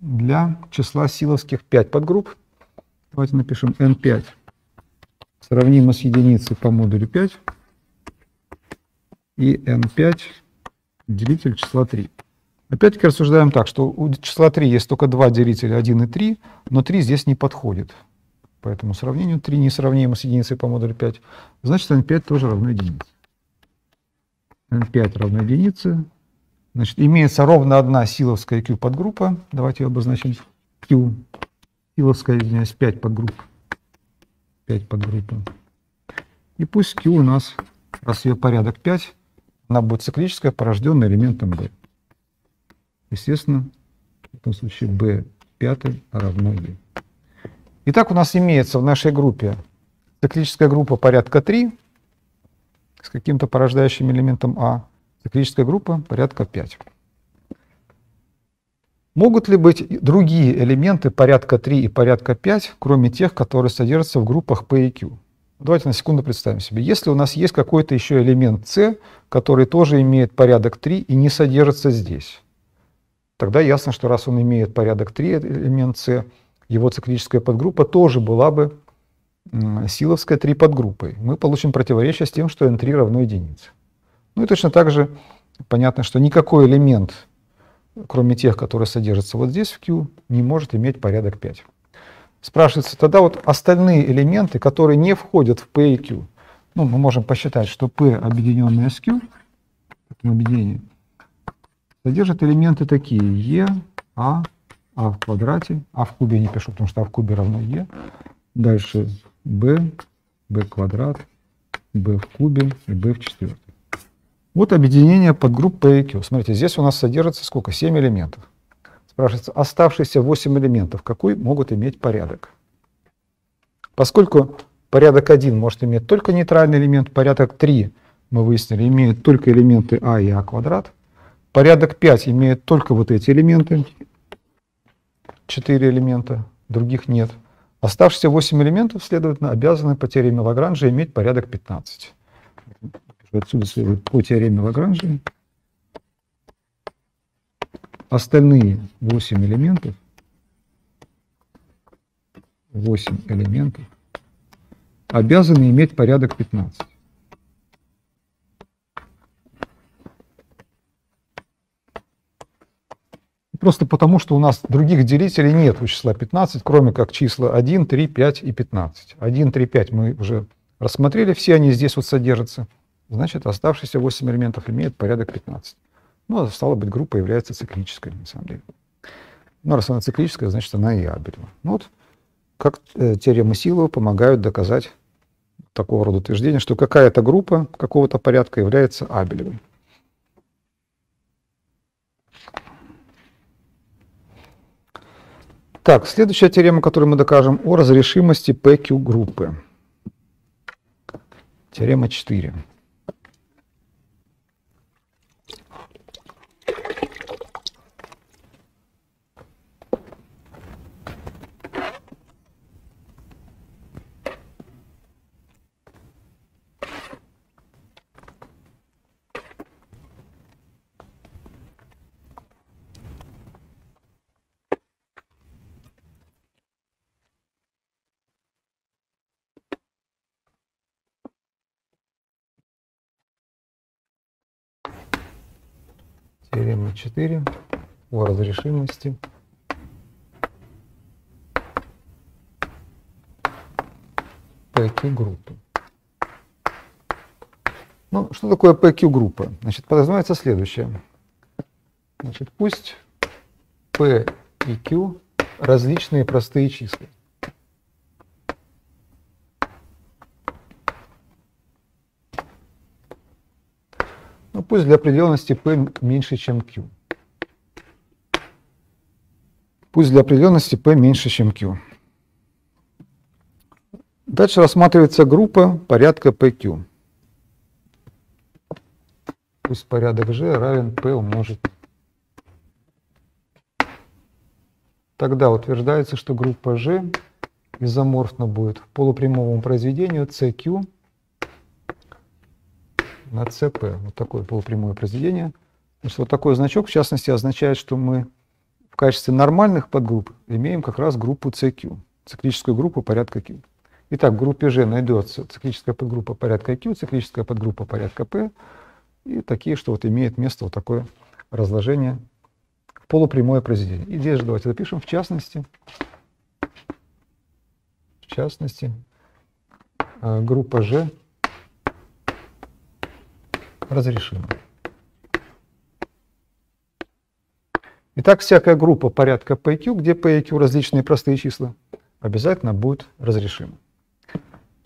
для числа силовских пять подгрупп. Давайте напишем эн пять сравнимо с единицей по модулю пять. И эн пять делитель числа три. Опять-таки рассуждаем так, что у числа три есть только два делителя, один и три, но три здесь не подходит. Поэтому сравнению три несравнимо с единицей по модулю пять. Значит, эн пять тоже равно единице. эн пять равно единице. Значит, имеется ровно одна силовская Q подгруппа. Давайте ее обозначим. Q. Силовская, извиняюсь, пять подгрупп. пять подгруппа. И пусть Q у нас, раз ее порядок пять, она будет циклическая, порожденная элементом B. Естественно, в этом случае B пять равно E. Итак, у нас имеется в нашей группе циклическая группа порядка три, с каким-то порождающим элементом А, циклическая группа порядка пять. Могут ли быть другие элементы порядка три и порядка пять, кроме тех, которые содержатся в группах P и Q? Давайте на секунду представим себе. Если у нас есть какой-то еще элемент С, который тоже имеет порядок три и не содержится здесь, тогда ясно, что раз он имеет порядок три, элемент С, его циклическая подгруппа тоже была бы силовской три подгруппой. Мы получим противоречие с тем, что эн три равно единице. Ну и точно так же понятно, что никакой элемент, кроме тех, которые содержатся вот здесь в Q, не может иметь порядок пять. Спрашивается тогда вот остальные элементы, которые не входят в P и Q. Ну, мы можем посчитать, что P, объединенное с Q, объединение, содержит элементы такие: E, A, A в квадрате, A в кубе я не пишу, потому что A в кубе равно E. Дальше B, B квадрат, B в кубе и B в четвертой. Вот объединение подгрупп P и Q. Смотрите, здесь у нас содержится сколько? семь элементов. Спрашивается, оставшиеся восемь элементов какой могут иметь порядок? Поскольку порядок один может иметь только нейтральный элемент, порядок три, мы выяснили, имеет только элементы А и А квадрат, порядок пять имеет только вот эти элементы, четыре элемента, других нет. Оставшиеся восемь элементов, следовательно, обязаны по теореме Лагранжа иметь порядок пятнадцать. Отсюда следует по теореме Лагранжа. Остальные восемь элементов, восемь элементов обязаны иметь порядок пятнадцать. Просто потому, что у нас других делителей нет у числа пятнадцать, кроме как числа один, три, пять и пятнадцать. один, три, пять мы уже рассмотрели, все они здесь вот содержатся. Значит, оставшиеся восемь элементов имеют порядок пятнадцать. Ну, стало быть, группа является циклической, на самом деле. Но раз она циклическая, значит, она и абельма. Ну, вот как теоремы Силова помогают доказать такого рода утверждение, что какая-то группа какого-то порядка является абелевой. Так, следующая теорема, которую мы докажем, о разрешимости пэ кью группы. Теорема четыре. Теорема четыре о разрешимости пэ кью группы. Ну, что такое пэ кью группа? Значит, подразумевается следующее. Значит, пусть P и Q различные простые числа. Ну, пусть для определенности P меньше, чем Q. Пусть для определенности P меньше, чем Q. Дальше рассматривается группа порядка пэ кью. Пусть порядок G равен P умножить. Тогда утверждается, что группа G изоморфна будет полупрямому произведению cq на cp, вот такое полупрямое произведение. Значит, вот такой значок, в частности, означает, что мы в качестве нормальных подгрупп имеем как раз группу cq, циклическую группу порядка Q. Итак, в группе G найдется циклическая подгруппа порядка Q, циклическая подгруппа порядка P, и такие, что вот имеет место вот такое разложение, полупрямое произведение. И здесь же давайте запишем, в частности, в частности, группа G разрешимо. Итак, всякая группа порядка P и Q, где P и Q различные простые числа, обязательно будет разрешима.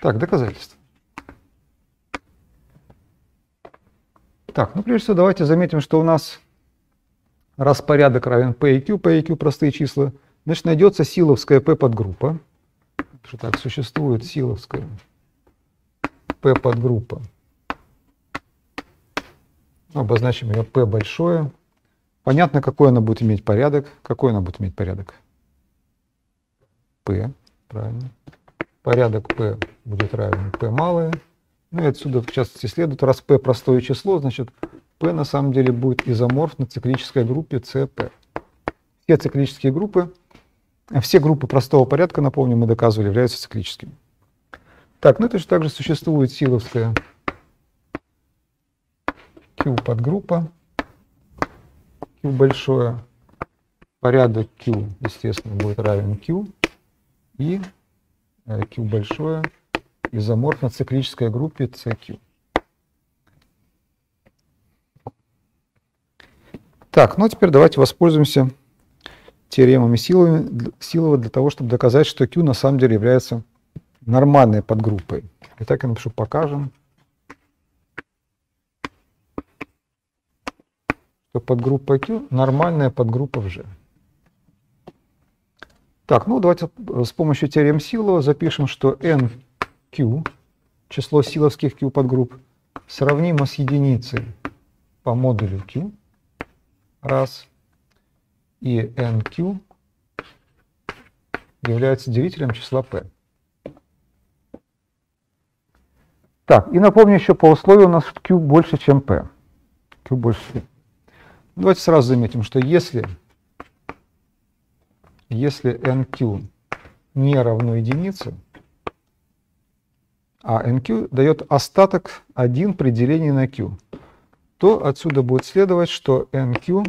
Так, доказательства. Так, ну прежде всего давайте заметим, что у нас, раз порядок равен P и Q, P и Q простые числа, значит найдется силовская P подгруппа. Так, существует силовская P подгруппа. Обозначим ее P большое. Понятно, какой она будет иметь порядок. Какой она будет иметь порядок? P, правильно. Порядок P будет равен P малое. Ну и отсюда, в частности, следует, раз P простое число, значит, P на самом деле будет изоморфно циклической группе cp. все циклические группы, все группы простого порядка, напомню, мы доказывали, являются циклическими. Так, ну точно так же существует силовская Q подгруппа, Q большое, порядок Q, естественно, будет равен Q, и Q большое изоморфно циклической группе си кью. Так, ну а теперь давайте воспользуемся теоремами Силова для того, чтобы доказать, что Q на самом деле является нормальной подгруппой. Итак, я напишу «покажем», что подгруппа Q нормальная подгруппа в G. Так, ну давайте с помощью теорем Силова запишем, что N Q, число силовских Q подгрупп, сравнимо с единицей по модулю Q, раз, и N Q является делителем числа P. Так, и напомню еще по условию у нас, что Q больше, чем P. Q больше, чем P. Давайте сразу заметим, что если, если N Q не равно единице, а N Q дает остаток один при делении на Q, то отсюда будет следовать, что N Q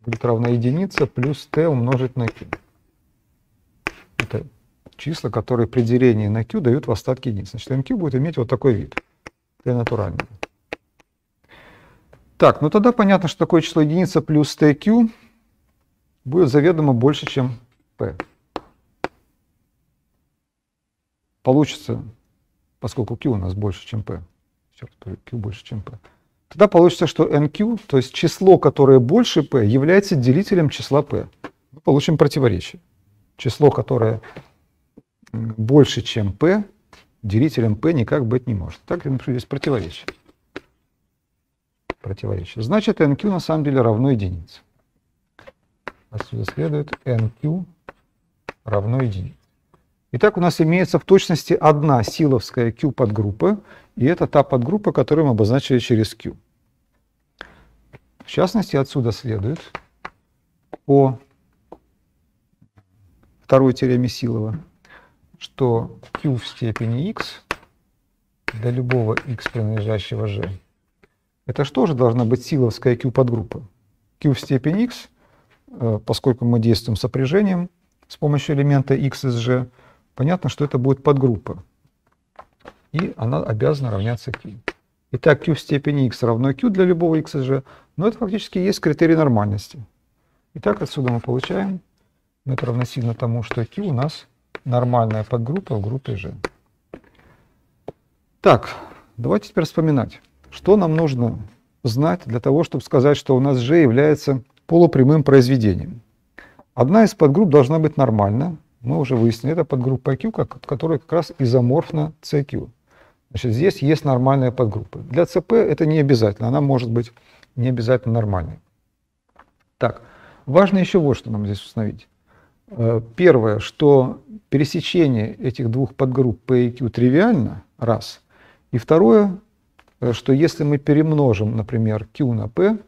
будет равна единице плюс T умножить на Q. Это числа, которые при делении на Q дают в остатке единицы. Значит, N Q будет иметь вот такой вид, T натуральный. Так, ну тогда понятно, что такое число единица плюс tq будет заведомо больше, чем p. Получится, поскольку q у нас больше, чем p, черт, q больше, чем p, тогда получится, что nq, то есть число, которое больше p, является делителем числа p. Мы получим противоречие. Число, которое больше, чем p, делителем p никак быть не может. Так я напишу здесь противоречие. Противоречие. Значит, nq на самом деле равно единице. Отсюда следует nq равно единице. Итак, у нас имеется в точности одна силовская Q подгруппа, и это та подгруппа, которую мы обозначили через Q. В частности, отсюда следует по второй теореме Силова, что Q в степени x для любого x, принадлежащего G, это что же должна быть силовская Q подгруппа? Q в степени x, поскольку мы действуем сопряжением с помощью элемента x из G, понятно, что это будет подгруппа. И она обязана равняться Q. Итак, Q в степени x равно Q для любого x из G, но это фактически есть критерий нормальности. Итак, отсюда мы получаем, это равносильно тому, что Q у нас нормальная подгруппа в группе G. Так, давайте теперь вспоминать. Что нам нужно знать для того, чтобы сказать, что у нас G является полупрямым произведением? Одна из подгрупп должна быть нормальна. Мы уже выяснили, это подгруппа Q, которая как раз изоморфна си кью. Значит, здесь есть нормальная подгруппа. Для си пи это не обязательно. Она может быть не обязательно нормальной. Так, важно еще вот что нам здесь установить. Первое, что пересечение этих двух подгрупп P и Q тривиально, раз. И второе, что если мы перемножим, например, Q на P,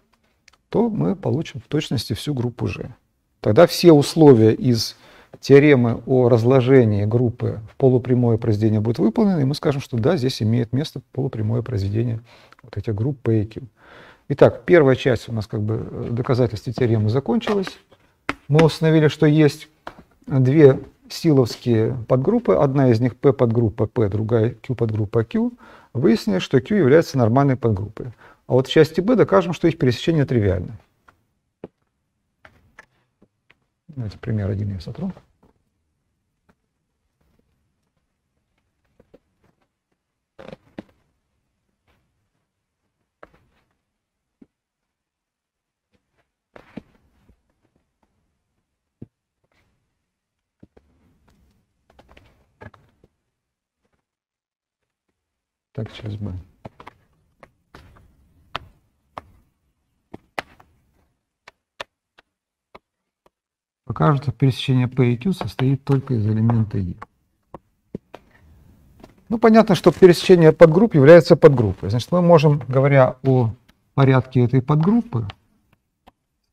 то мы получим в точности всю группу G. Тогда все условия из теоремы о разложении группы в полупрямое произведение будут выполнены, и мы скажем, что да, здесь имеет место полупрямое произведение вот этих групп P и Q. Итак, первая часть у нас как бы доказательства теоремы закончилась. Мы установили, что есть две силовские подгруппы, одна из них P подгруппа P, другая Q подгруппа Q. Выяснили, что Q является нормальной подгруппой. А вот в части B докажем, что их пересечение тривиально. Давайте пример один я сотру. Так, через B. Пока что пересечение P и Q состоит только из элемента E. Ну, понятно, что пересечение подгрупп является подгруппой. Значит, мы можем, говоря о порядке этой подгруппы,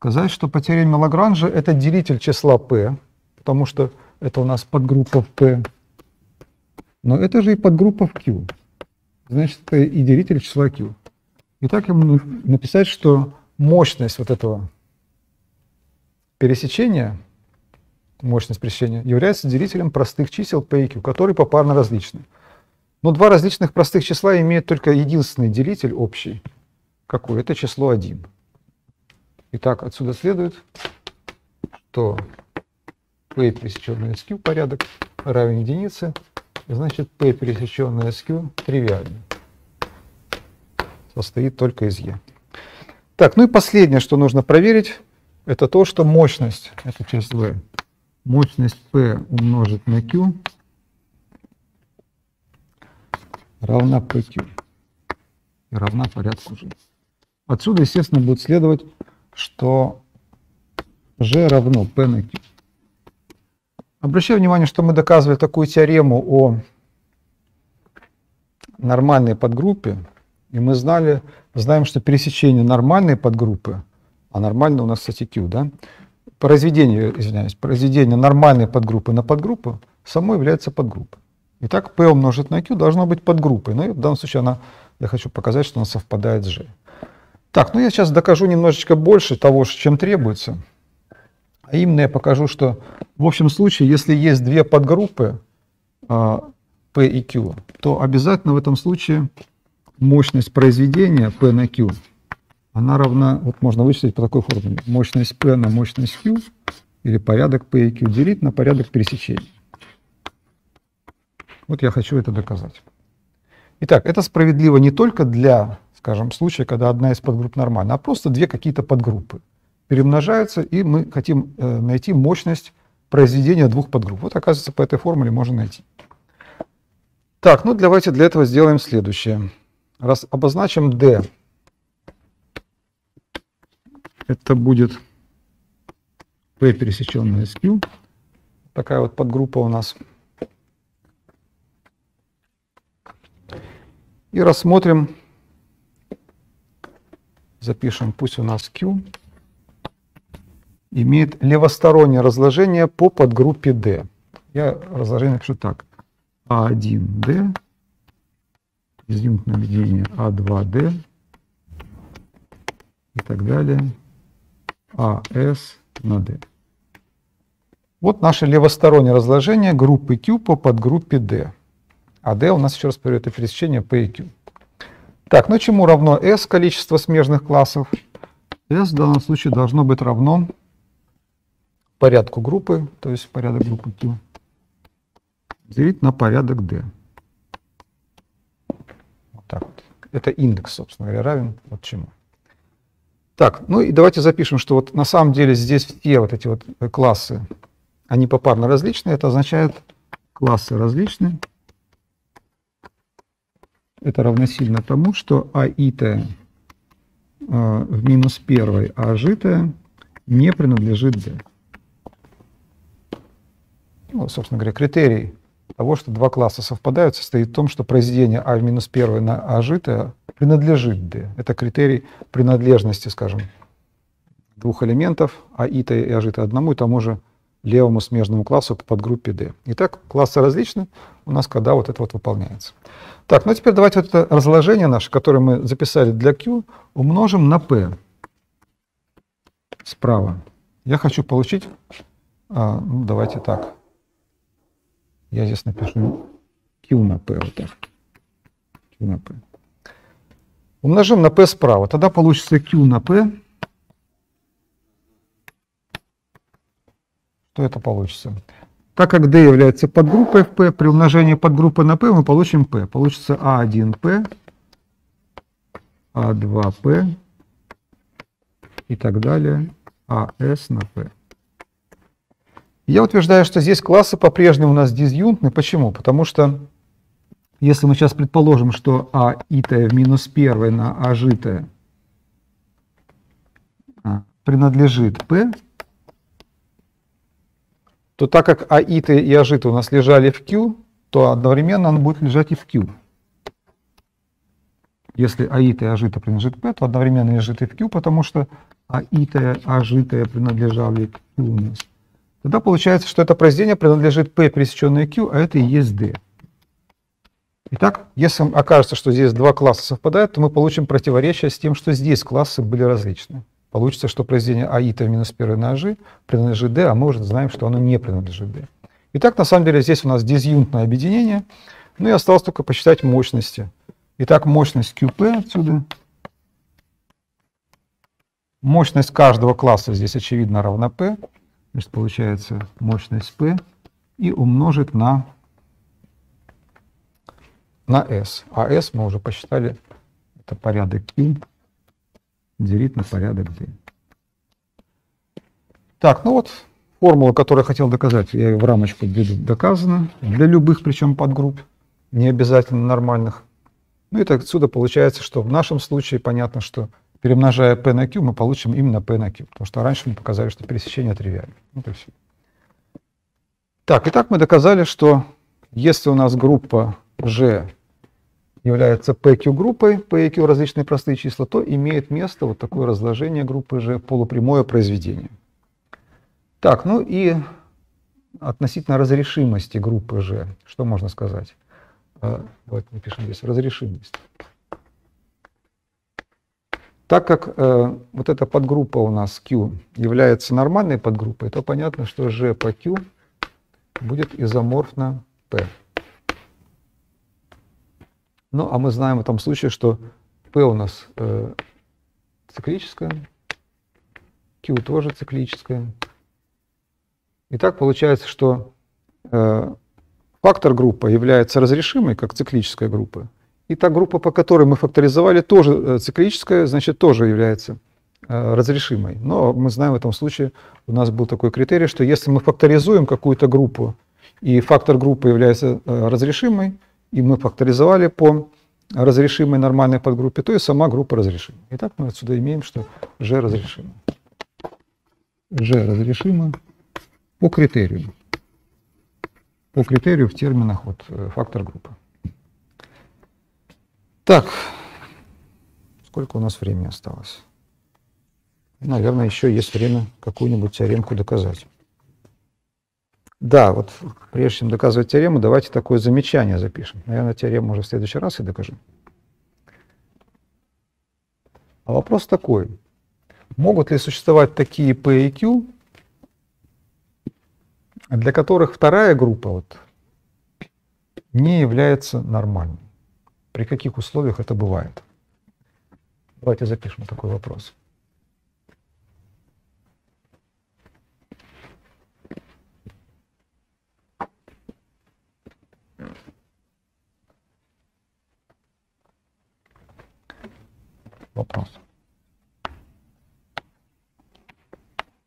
Сказать, что по теореме Лагранжа это делитель числа p, потому что это у нас подгруппа p, но это же и подгруппа q, значит, это и делитель числа q. И так ему написать, что мощность вот этого пересечения, мощность пересечения, является делителем простых чисел p и q, которые попарно различны. Но два различных простых числа имеют только единственный делитель общий. Какой? Это число один. Итак, отсюда следует, что p пересеченное с q порядок равен единице, значит p пересеченное с q тривиально. Состоит только из e. Так, ну и последнее, что нужно проверить, это то, что мощность, это часть В, мощность p умножить на q равна pq и равна порядку g. Отсюда, естественно, будет следовать, что g равно p на q. Обращаю внимание, что мы доказывали такую теорему о нормальной подгруппе, и мы знали, знаем, что пересечение нормальной подгруппы, а нормально у нас, кстати, q, да, произведение, извиняюсь, произведение нормальной подгруппы на подгруппу само является подгруппой. Итак, p умножить на q должно быть подгруппой. Ну и в данном случае она, я хочу показать, что она совпадает с g. Так, ну я сейчас докажу немножечко больше того, чем требуется. А именно я покажу, что в общем случае, если есть две подгруппы p и q, то обязательно в этом случае мощность произведения p на q, она равна, вот можно вычислить по такой формуле, мощность p на мощность q, или порядок p и q делить на порядок пересечения. Вот я хочу это доказать. Итак, это справедливо не только для, скажем, случая, когда одна из подгрупп нормальна, а просто две какие-то подгруппы перемножаются, и мы хотим э, найти мощность произведения двух подгрупп. Вот, оказывается, по этой формуле можно найти. Так, ну давайте для этого сделаем следующее. Раз обозначим D. Это будет P пересеченное с Q. Такая вот подгруппа у нас. И рассмотрим, запишем, пусть у нас Q имеет левостороннее разложение по подгруппе D. Я разложение напишу так. а один дэ, изъюминутное объединение а два дэ и так далее, АС на D. Вот наше левостороннее разложение группы Q по подгруппе D. А D у нас, еще раз говорю, это пересечение P и Q. Так, ну чему равно S количество смежных классов? S в данном случае должно быть равно порядку группы, то есть порядок группы Q, делить на порядок D. Вот так вот. Это индекс, собственно говоря, равен вот чему. Так, ну и давайте запишем, что вот на самом деле здесь все вот эти вот классы, они попарно различны, это означает классы различны. Это равносильно тому, что аи-тая в минус первой аж-тая не принадлежит D. Ну, собственно говоря, критерий того, что два класса совпадают, состоит в том, что произведение а в минус первой на аж-тая принадлежит D. Это критерий принадлежности, скажем, двух элементов аи-тая и аж-тая одному и тому же левому смежному классу по подгруппе D. Итак, классы различны у нас, когда вот это вот выполняется. Так, ну а теперь давайте вот это разложение наше, которое мы записали для Q, умножим на P справа. Я хочу получить, а, ну, давайте так, я здесь напишу Q на P, вот так, Q на P. Умножим на P справа, тогда получится Q на P. Что это получится? Так как D является подгруппой в P, при умножении подгруппы на P мы получим P. Получится а один пэ, а два пэ и так далее, АС на P. Я утверждаю, что здесь классы по-прежнему у нас дизъюнтны. Почему? Потому что если мы сейчас предположим, что аи-тая в минус первой на аж-тая принадлежит P, то так как аи-тая и аж-тая у нас лежали в Q, то одновременно он будет лежать и в Q. если аитэ и ажитэ принадлежит P, то одновременно лежит и в Q, потому что аитэ и ажитэ принадлежали к Q у нас. Тогда получается, что это произведение принадлежит P, пересеченное Q, а это и есть D. Итак, если окажется, что здесь два класса совпадают, то мы получим противоречие с тем, что здесь классы были различны. Получится, что произведение аитэ в минус первой на аж принадлежит D, а мы уже знаем, что оно не принадлежит D. Итак, на самом деле здесь у нас дизъюнтное объединение. Ну и осталось только посчитать мощности. Итак, мощность Q P отсюда. Мощность каждого класса здесь, очевидно, равна P. Значит, получается мощность P и умножить на, на S. А S мы уже посчитали. Это порядок Q делить на порядок D. Так, ну вот формула, которую я хотел доказать, я ее в рамочку введу, доказана. Для любых, причем подгрупп, не обязательно нормальных. Ну и так отсюда получается, что в нашем случае понятно, что перемножая P на Q, мы получим именно P на Q, потому что раньше мы показали, что пересечение тривиально. Вот и все. Так, итак, мы доказали, что если у нас группа G является пэ кью группой, P и Q различные простые числа, то имеет место вот такое разложение группы G, полупрямое произведение. Так, ну и относительно разрешимости группы G, что можно сказать? Давайте напишем здесь разрешимость. Так как э, вот эта подгруппа у нас Q является нормальной подгруппой, то понятно, что G по Q будет изоморфно P. Ну, а мы знаем в этом случае, что P у нас э, циклическая, Q тоже циклическая. И так получается, что э, фактор группы является разрешимой, как циклическая группа. И та группа, по которой мы факторизовали, тоже циклическая, значит, тоже является э, разрешимой. Но мы знаем в этом случае, у нас был такой критерий, что если мы факторизуем какую-то группу, и фактор группы является э, разрешимой, и мы факторизовали по разрешимой нормальной подгруппе, то и сама группа разрешима. Итак, мы отсюда имеем, что G разрешима. G разрешима по критерию. По критерию в терминах вот, фактор группы. Так, сколько у нас времени осталось? Наверное, еще есть время какую-нибудь теоремку доказать. Да, вот прежде чем доказывать теорему, давайте такое замечание запишем. Наверное, теорему уже в следующий раз и докажем. А вопрос такой. Могут ли существовать такие P и Q, для которых вторая группа вот, не является нормальной? При каких условиях это бывает? Давайте запишем такой вопрос. Вопрос.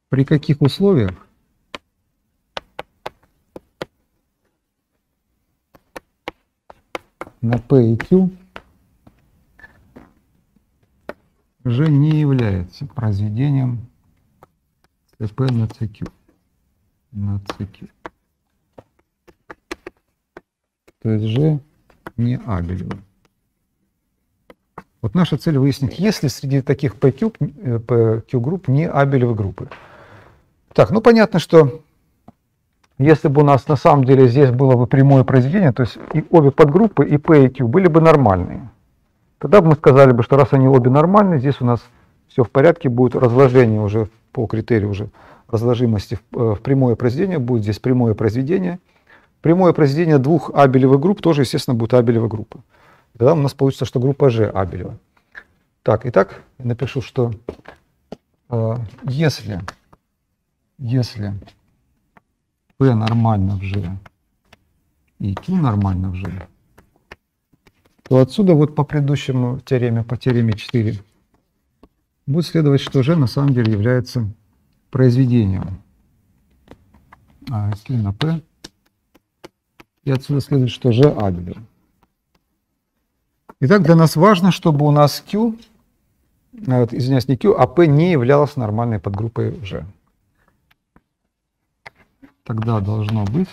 При каких условиях на P и Q G не является произведением cp на cq. На cq. То есть G не абелево. Вот наша цель выяснить, есть ли среди таких PQ, PQ групп не абелевы группы. Так, ну понятно, что если бы у нас на самом деле здесь было бы прямое произведение, то есть и обе подгруппы, и P и Q были бы нормальные, тогда бы мы сказали бы, что раз они обе нормальные, здесь у нас все в порядке, будет разложение уже по критерию уже разложимости в прямое произведение, будет здесь прямое произведение. Прямое произведение двух абелевых групп тоже, естественно, будет абелева группа. Тогда у нас получится, что группа G абелева. Так, итак, я напишу, что э, если, если P нормально в G и Q нормально в G, то отсюда вот по предыдущему теореме, по теореме четыре, будет следовать, что G на самом деле является произведением Q на P. И отсюда следует, что G абелев. Итак, для нас важно, чтобы у нас Q, извиняюсь, не Q, а P не являлась нормальной подгруппой G. Тогда должно быть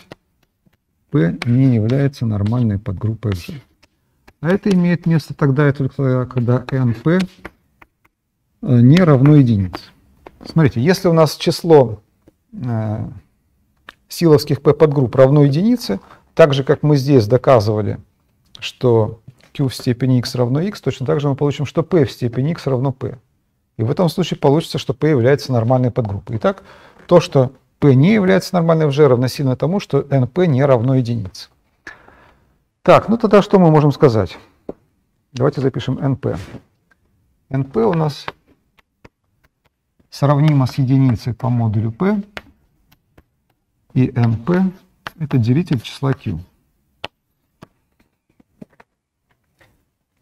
P не является нормальной подгруппой G. А это имеет место тогда и только когда np не равно единице. Смотрите, если у нас число э, силовских p подгрупп равно единице, так же, как мы здесь доказывали, что q в степени x равно x, точно так же мы получим, что p в степени x равно p. И в этом случае получится, что p является нормальной подгруппой. Итак, то, что p не является нормальной в G, равносильно тому, что np не равно единице. Так, ну тогда что мы можем сказать? Давайте запишем np. np у нас сравнимо с единицей по модулю p, и np это делитель числа q.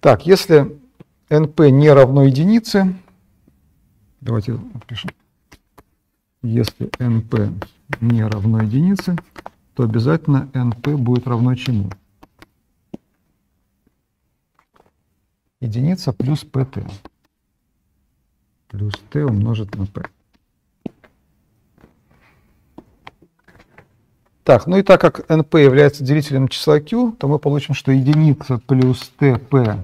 Так, если np не равно единице, давайте напишем, если np не равно единице, то обязательно np будет равно чему? Единица плюс pt. Плюс t умножить на p. Так, ну и так как np является делителем числа q, то мы получим, что единица плюс tp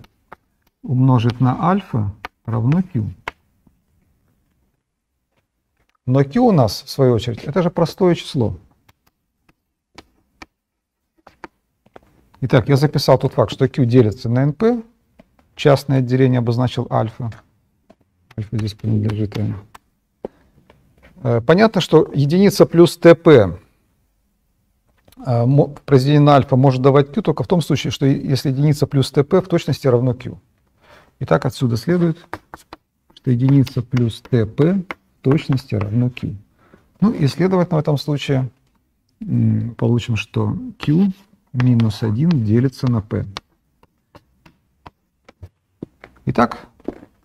умножить на альфа равно q. Но q у нас, в свою очередь, это же простое число. Итак, я записал тот факт, что q делится на np. Частное отделение обозначил альфа. Альфа здесь принадлежит. Понятно, что единица плюс ТП произведение на альфа может давать Q только в том случае, что если единица плюс ТП в точности равно Q. Итак, отсюда следует, что единица плюс ТП в точности равно Q. Ну и, следовательно, в этом случае получим, что Q минус один делится на P. Итак,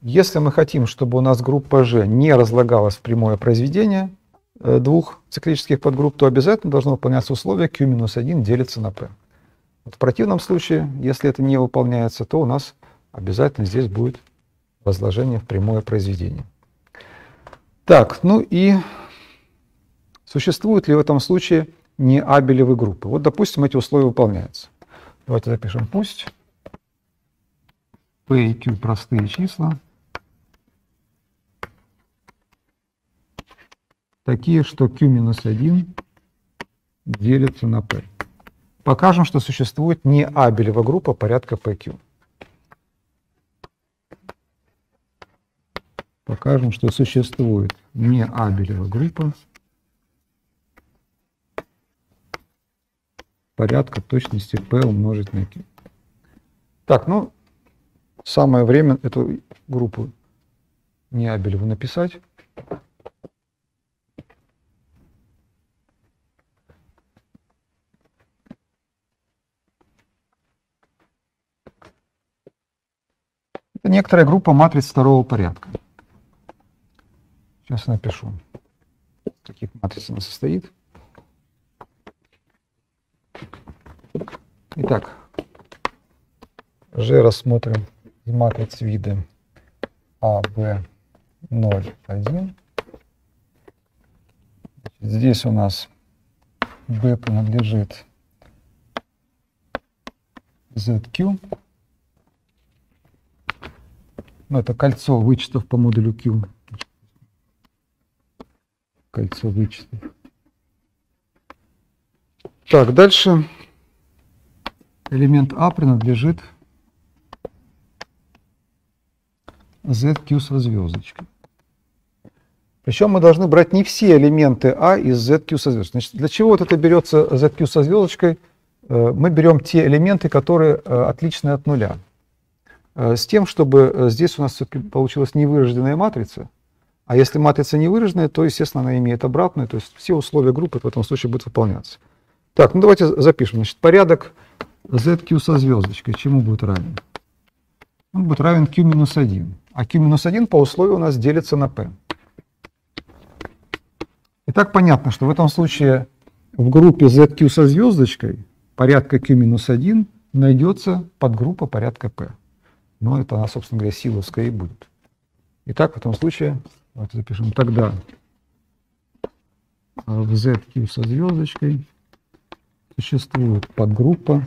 если мы хотим, чтобы у нас группа G не разлагалась в прямое произведение двух циклических подгрупп, то обязательно должно выполняться условие Q минус один делится на P. Вот в противном случае, если это не выполняется, то у нас обязательно здесь будет разложение в прямое произведение. Так, ну и существуют ли в этом случае не абелевые группы? Вот, допустим, эти условия выполняются. Давайте запишем пусть. P и Q простые числа, такие, что Q минус один делится на P. Покажем, что существует не абелева группа порядка пэ кью. Покажем, что существует не абелева группа порядка точности P умножить на Q. Так, ну... Самое время эту группу неабелеву написать. Это некоторая группа матриц второго порядка. Сейчас напишу, из каких матриц она состоит. Итак, G рассмотрим из матриц вида А Б ноль один. Здесь у нас B принадлежит зет кью. Ну, это кольцо вычетов по модулю Q. Кольцо вычетов. Так, дальше элемент А принадлежит зет кью со звездочкой. Причем мы должны брать не все элементы А из зет кью со звездочкой. Значит, для чего вот это берется зет кью со звездочкой? Мы берем те элементы, которые отличны от нуля. С тем, чтобы здесь у нас все-таки получилась невыраженная матрица. А если матрица невыраженная, то, естественно, она имеет обратную. То есть все условия группы в этом случае будут выполняться. Так, ну давайте запишем. Значит, порядок зет кью со звездочкой чему будет равен? Он будет равен Q минус один. А Q минус один по условию у нас делится на P. Итак, понятно, что в этом случае в группе зет кью со звездочкой порядка Q минус один найдется подгруппа порядка P. Но это она, собственно говоря, силовская и будет. Итак, в этом случае, давайте запишем, тогда в зет кью со звездочкой существует подгруппа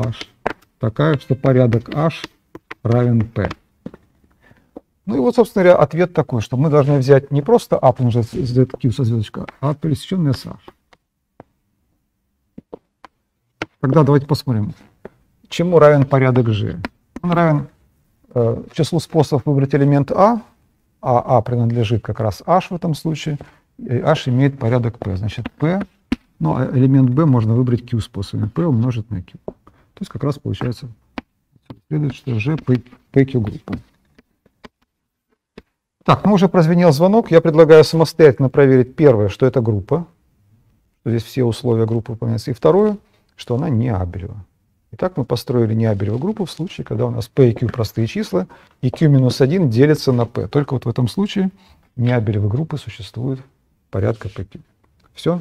h такая, что порядок h равен p. Ну и вот, собственно говоря, ответ такой, что мы должны взять не просто a умножать zq со звездочкой, а пересеченное с h. Тогда давайте посмотрим, чему равен порядок g. Он равен э, числу способов выбрать элемент a, а a принадлежит как раз h в этом случае, и h имеет порядок p. Значит, p, ну а элемент b можно выбрать q способами, p умножить на q. То есть как раз получается, следует, что g p, p q группа. Так, ну уже прозвенел звонок, я предлагаю самостоятельно проверить первое, что это группа, здесь все условия группы выполняются, и второе, что она не абелева. Итак, мы построили не абелевую группу в случае, когда у нас p и q простые числа, и q минус один делится на p. Только вот в этом случае не абелевые группы существуют порядка p q. Все,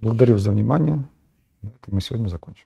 благодарю за внимание, мы сегодня закончим.